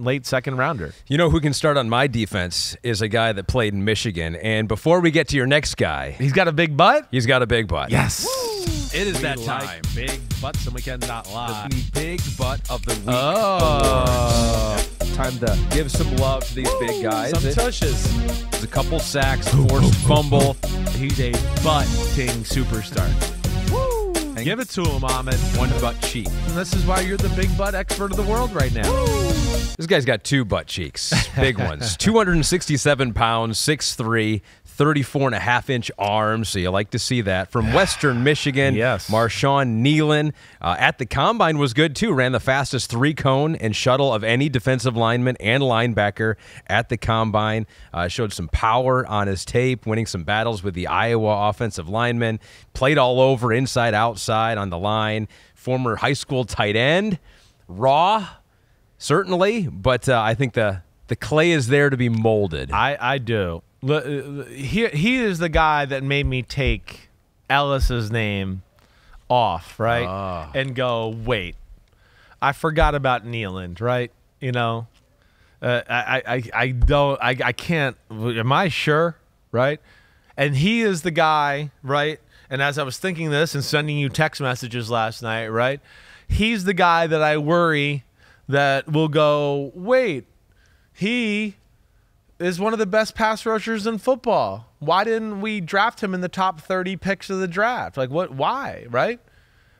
late second rounder. You know who can start on my defense is a guy that played in Michigan. And before we get to your next guy, he's got a big butt. He's got a big butt. Yes. Woo! It is that time. Like big butts, and we cannot lie. The big butt of the week. Oh. Time to give some love to these big guys. Some touches. There's a couple sacks, forced fumble. He's a butting superstar. Give it to him, Ahmed. One butt cheek. And this is why you're the big butt expert of the world right now. Woo! This guy's got 2 butt cheeks. Big ones. 267 pounds, 6'3", 34.5-inch arms. So you like to see that. From Western Michigan, yes. Marshawn Kneeland. At the Combine was good, too. Ran the fastest 3-cone and shuttle of any defensive lineman and linebacker at the Combine. Showed some power on his tape, winning some battles with the Iowa offensive linemen. Played all over, inside, outside, on the line. Former high school tight end. Raw, certainly, but I think the clay is there to be molded. I do. He is the guy that made me take Ellis's name off, right? And go, wait, I forgot about Kneeland, right? You know, I can't, am I sure, right? And he is the guy, right? And as I was thinking this and sending you text messages last night, right? He's the guy that I worry that will go, wait, he is one of the best pass rushers in football. Why didn't we draft him in the top 30 picks of the draft? Like, what? Why? Right?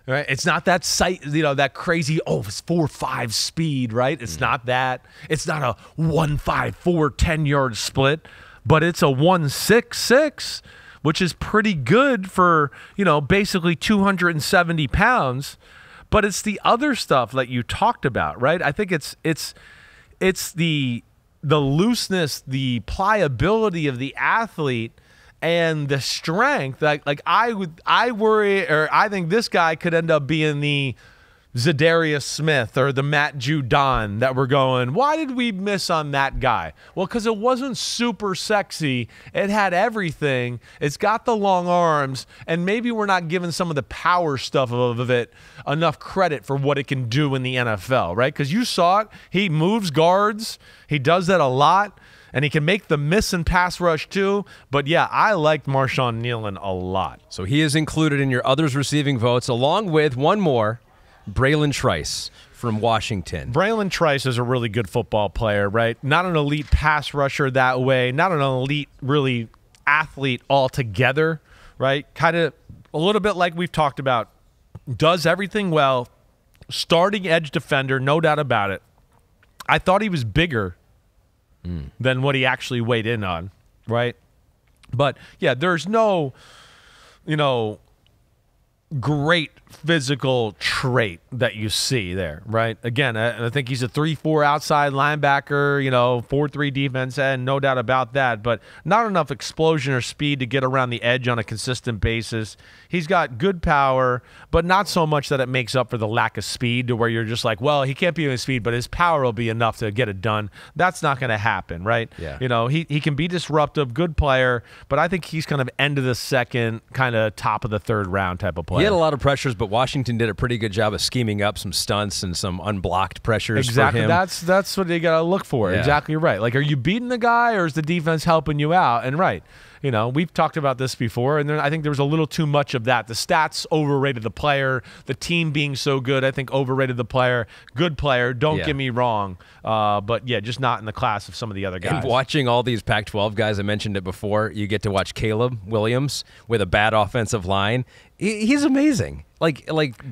Right? It's not that you know, that crazy, oh, it's 4.5 speed, right? It's not that. It's not a 1.54 10-yard split, but it's a 1.66, which is pretty good for, you know, basically 270 pounds. But it's the other stuff that you talked about, right? I think it's the looseness, the pliability of the athlete, and the strength. Like I think this guy could end up being the Zadarius Smith or the Matt Judon that we're going, why did we miss on that guy? Well, because it wasn't super sexy. It had everything. It's got the long arms, and maybe we're not giving some of the power stuff of it enough credit for what it can do in the NFL, right? Because you saw it. He moves guards. He does that a lot, and he can make the miss and pass rush too. But yeah, I liked Marshawn Kneeland a lot. So he is included in your others receiving votes, along with one more, Bralen Trice from Washington. Bralen Trice is a really good football player, right? Not an elite pass rusher that way, not an elite really athlete altogether, right? Kind of a little bit like we've talked about. Does everything well, starting edge defender, no doubt about it. I thought he was bigger than what he actually weighed in on, right? But yeah, there's no, you know, great physical trait that you see there, right? Again, I think he's a 3-4 outside linebacker, you know, 4-3 defense end, no doubt about that, but not enough explosion or speed to get around the edge on a consistent basis. He's got good power, but not so much that it makes up for the lack of speed to where you're just like, well, he can't be in speed, but his power will be enough to get it done. That's not going to happen, right? Yeah. You know, he can be disruptive, good player, but I think he's kind of end of the second, kind of top of the third round type of player. He had a lot of pressures, but Washington did a pretty good job of scheming up some stunts and some unblocked pressures. Exactly. For him. That's what you got to look for. Yeah. Exactly right. Like, are you beating the guy or is the defense helping you out? And right, you know, we've talked about this before, and I think there was a little too much of that. The stats overrated the player. The team being so good, I think, overrated the player. Good player, don't get me wrong. But, yeah, just not in the class of some of the other guys. And watching all these Pac-12 guys, I mentioned it before, you get to watch Caleb Williams with a bad offensive line. He's amazing. Like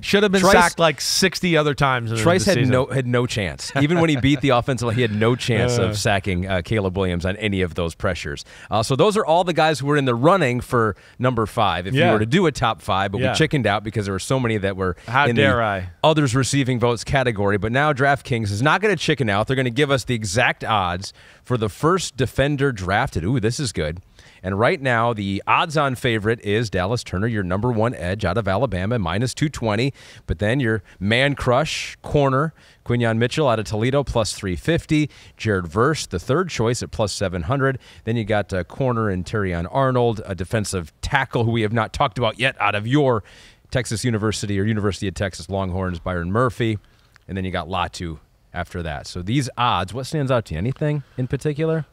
should have been sacked like 60 other times. Trice had no chance. Even when he beat the offensive line, he had no chance of sacking Caleb Williams on any of those pressures. So those are all the guys who were in the running for number 5. If you were to do a top 5, but we chickened out because there were so many that were in the others receiving votes category. But now DraftKings is not going to chicken out. They're going to give us the exact odds for the first defender drafted. Ooh, this is good. And right now, the odds-on favorite is Dallas Turner, your number 1 edge out of Alabama, -220. But then your man crush corner, Quinyon Mitchell out of Toledo, +350. Jared Verse, the third choice, at +700. Then you got corner and Terrion Arnold, a defensive tackle who we have not talked about yet out of your Texas University or University of Texas Longhorns, Byron Murphy. And then you got Latu after that. So these odds, what stands out to you? Anything in particular?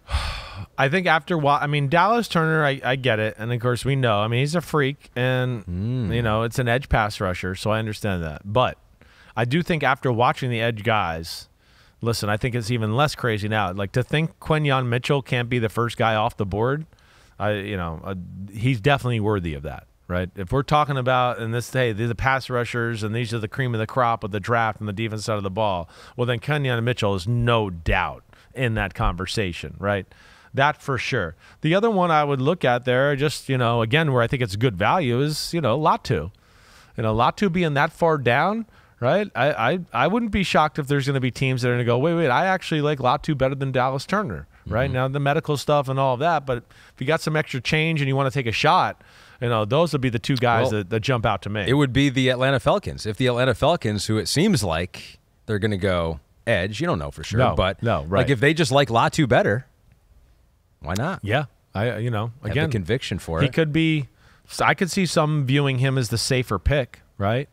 I think after a while, I mean, Dallas Turner, I get it. And, of course, we know. I mean, he's a freak. And, you know, it's an edge pass rusher, so I understand that. But I do think after watching the edge guys, listen, I think it's even less crazy now. Like, to think Quinyon Mitchell can't be the first guy off the board, you know, he's definitely worthy of that, right? If we're talking about, and this, hey, these are the pass rushers and these are the cream of the crop of the draft and the defense side of the ball, well, then Quinyon Mitchell is no doubt in that conversation, right? That for sure. The other one I would look at there, just, you know, again, where I think it's good value is, you know, Latu. You know, Latu being that far down, right? I wouldn't be shocked if there's going to be teams that are going to go, wait, I actually like Latu better than Dallas Turner, right? Now, the medical stuff and all of that, but if you got some extra change and you want to take a shot, you know, those would be the two guys that jump out to me. It would be the Atlanta Falcons. If the Atlanta Falcons, who it seems like they're going to go edge, you don't know for sure, but if they just like Latu better, why not? Yeah, you know, again, have the conviction for it. He could be. I could see some viewing him as the safer pick, right?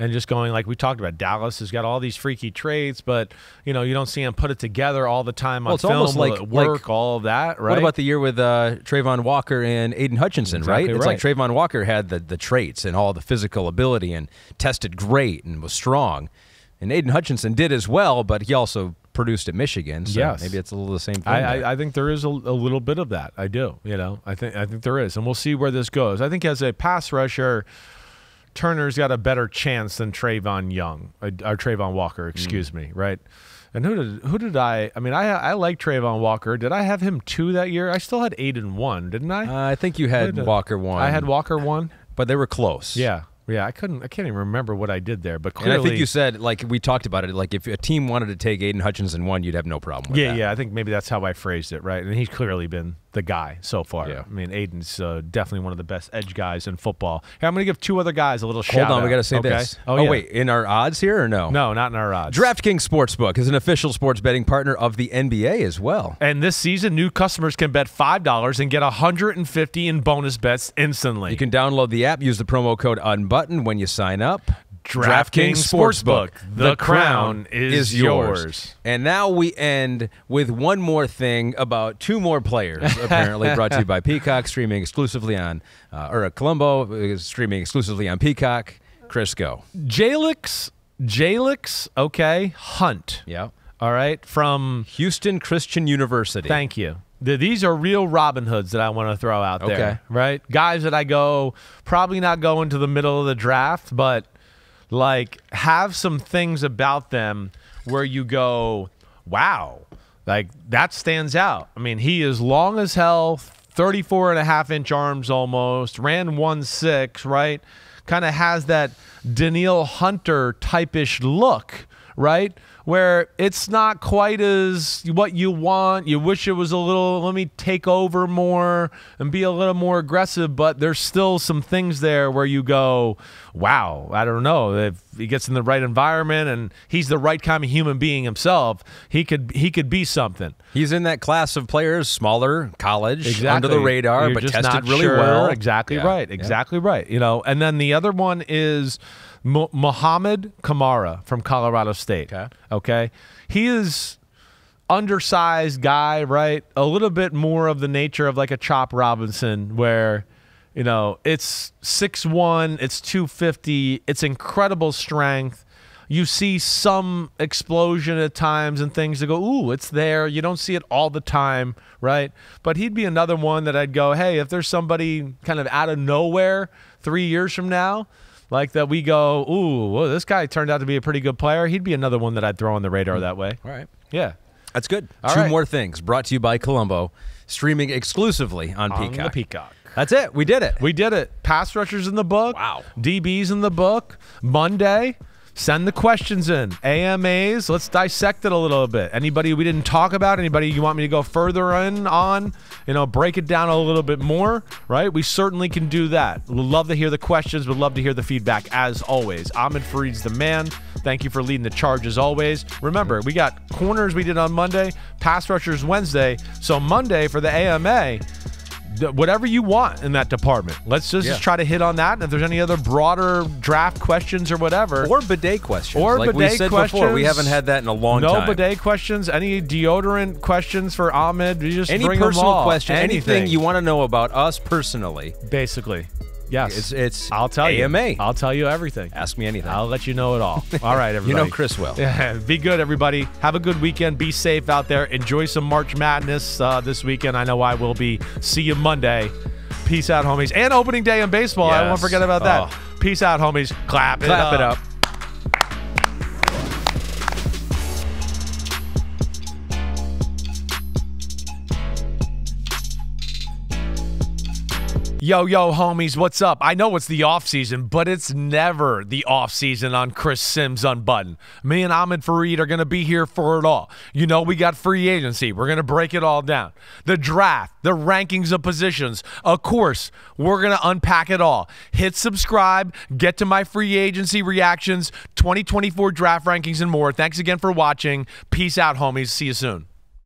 And just going, like we talked about, Dallas has got all these freaky traits, but, you know, you don't see him put it together all the time on film. It's almost like work, all of that, right? What about the year with Trayvon Walker and Aiden Hutchinson, right? It's like Trayvon Walker had the traits and all the physical ability and tested great and was strong. And Aiden Hutchinson did as well, but he also produced at Michigan, so maybe it's a little the same thing. I think there is a little bit of that. I do, you know. I think there is, and we'll see where this goes. I think as a pass rusher, Turner's got a better chance than Trayvon Young, or Trayvon Walker, excuse me, right? And who did I mean, I like Trayvon Walker. Did I have him 2 that year? I still had Aiden 1, didn't I? I think you had Walker 1. I had Walker 1, but they were close. Yeah. Yeah, I can't even remember what I did there, but clearly, and I think you said, like, we talked about it, like, if a team wanted to take Aiden Hutchinson one, you'd have no problem with that. Yeah, I think maybe that's how I phrased it, right? And he's clearly been the guy so far. Yeah. I mean, Aiden's definitely one of the best edge guys in football. Hey, I'm going to give two other guys a little shout out. Hold on, we got to say this. Oh, wait, in our odds here or no? No, not in our odds. DraftKings Sportsbook is an official sports betting partner of the NBA as well. And this season, new customers can bet $5 and get $150 in bonus bets instantly. You can download the app, use the promo code UNBUTTON when you sign up. DraftKings Sportsbook, the crown is yours. And now we end with one more thing about two more players, apparently, brought to you by Peacock, streaming exclusively on, or Columbo, streaming exclusively on Peacock. Chris, go. Jalix, okay, Hunt. Yeah. All right, from Houston Christian University. Thank you. These are real Robin Hoods that I want to throw out there, right? Guys that I go, probably not going to the middle of the draft, but like have some things about them where you go, wow, like that stands out. I mean, he is long as hell, 34.5-inch arms almost, ran 1.6, right? Kind of has that Danielle Hunter type-ish look, right? Where it's not quite as what you want. You wish it was a little, let me take over more and be a little more aggressive, but there's still some things there where you go, wow, I don't know. If he gets in the right environment and he's the right kind of human being himself, he could be something. He's in that class of players, smaller, college, under the radar, but tested really well. Exactly right. Exactly right. You know, and then the other one is Muhammad Kamara from Colorado State. Okay? He is undersized guy, right? A little bit more of the nature of like a Chop Robinson, where, you know, it's 6'1", it's 250, it's incredible strength. You see some explosion at times and things that go, ooh, it's there. You don't see it all the time, right? But he'd be another one that I'd go, hey, if there's somebody kind of out of nowhere 3 years from now, like that we go, ooh, well, this guy turned out to be a pretty good player. He'd be another one that I'd throw on the radar that way. All right. Yeah. That's good. Two more things brought to you by Columbo, streaming exclusively on Peacock. On the Peacock. That's it. We did it. We did it. Pass rushers in the book. Wow. DBs in the book. Monday, send the questions in. AMAs. Let's dissect it a little bit. Anybody we didn't talk about? Anybody you want me to go further in on? You know, break it down a little bit more, right? We certainly can do that. We'd love to hear the questions. We'd love to hear the feedback, as always. Ahmed Farid's the man. Thank you for leading the charge, as always. Remember, we got corners we did on Monday, pass rushers Wednesday. So Monday for the AMA, whatever you want in that department. Let's just try to hit on that. And if there's any other broader draft questions or whatever. Or bidet questions. Or like bidet questions. Before, we haven't had that in a long time. No bidet questions. Any deodorant questions for Ahmed? You just bring them all. Any personal question. Anything you want to know about us personally. Basically. Yes. It's I'll tell AMA. You. I'll tell you everything. Ask me anything. I'll let you know it all. All right, everybody. You know Chris will. Yeah, be good, everybody. Have a good weekend. Be safe out there. Enjoy some March Madness this weekend. I know I will be. See you Monday. Peace out, homies. And opening day in baseball. Yes. I won't forget about that. Oh. Peace out, homies. Clap it up. Yo, yo, homies, what's up? I know it's the offseason, but it's never the offseason on Chris Sims Unbuttoned. Me and Ahmed Farid are going to be here for it all. You know, we got free agency. We're going to break it all down. The draft, the rankings of positions. Of course, we're going to unpack it all. Hit subscribe, get to my free agency reactions, 2024 draft rankings, and more. Thanks again for watching. Peace out, homies. See you soon.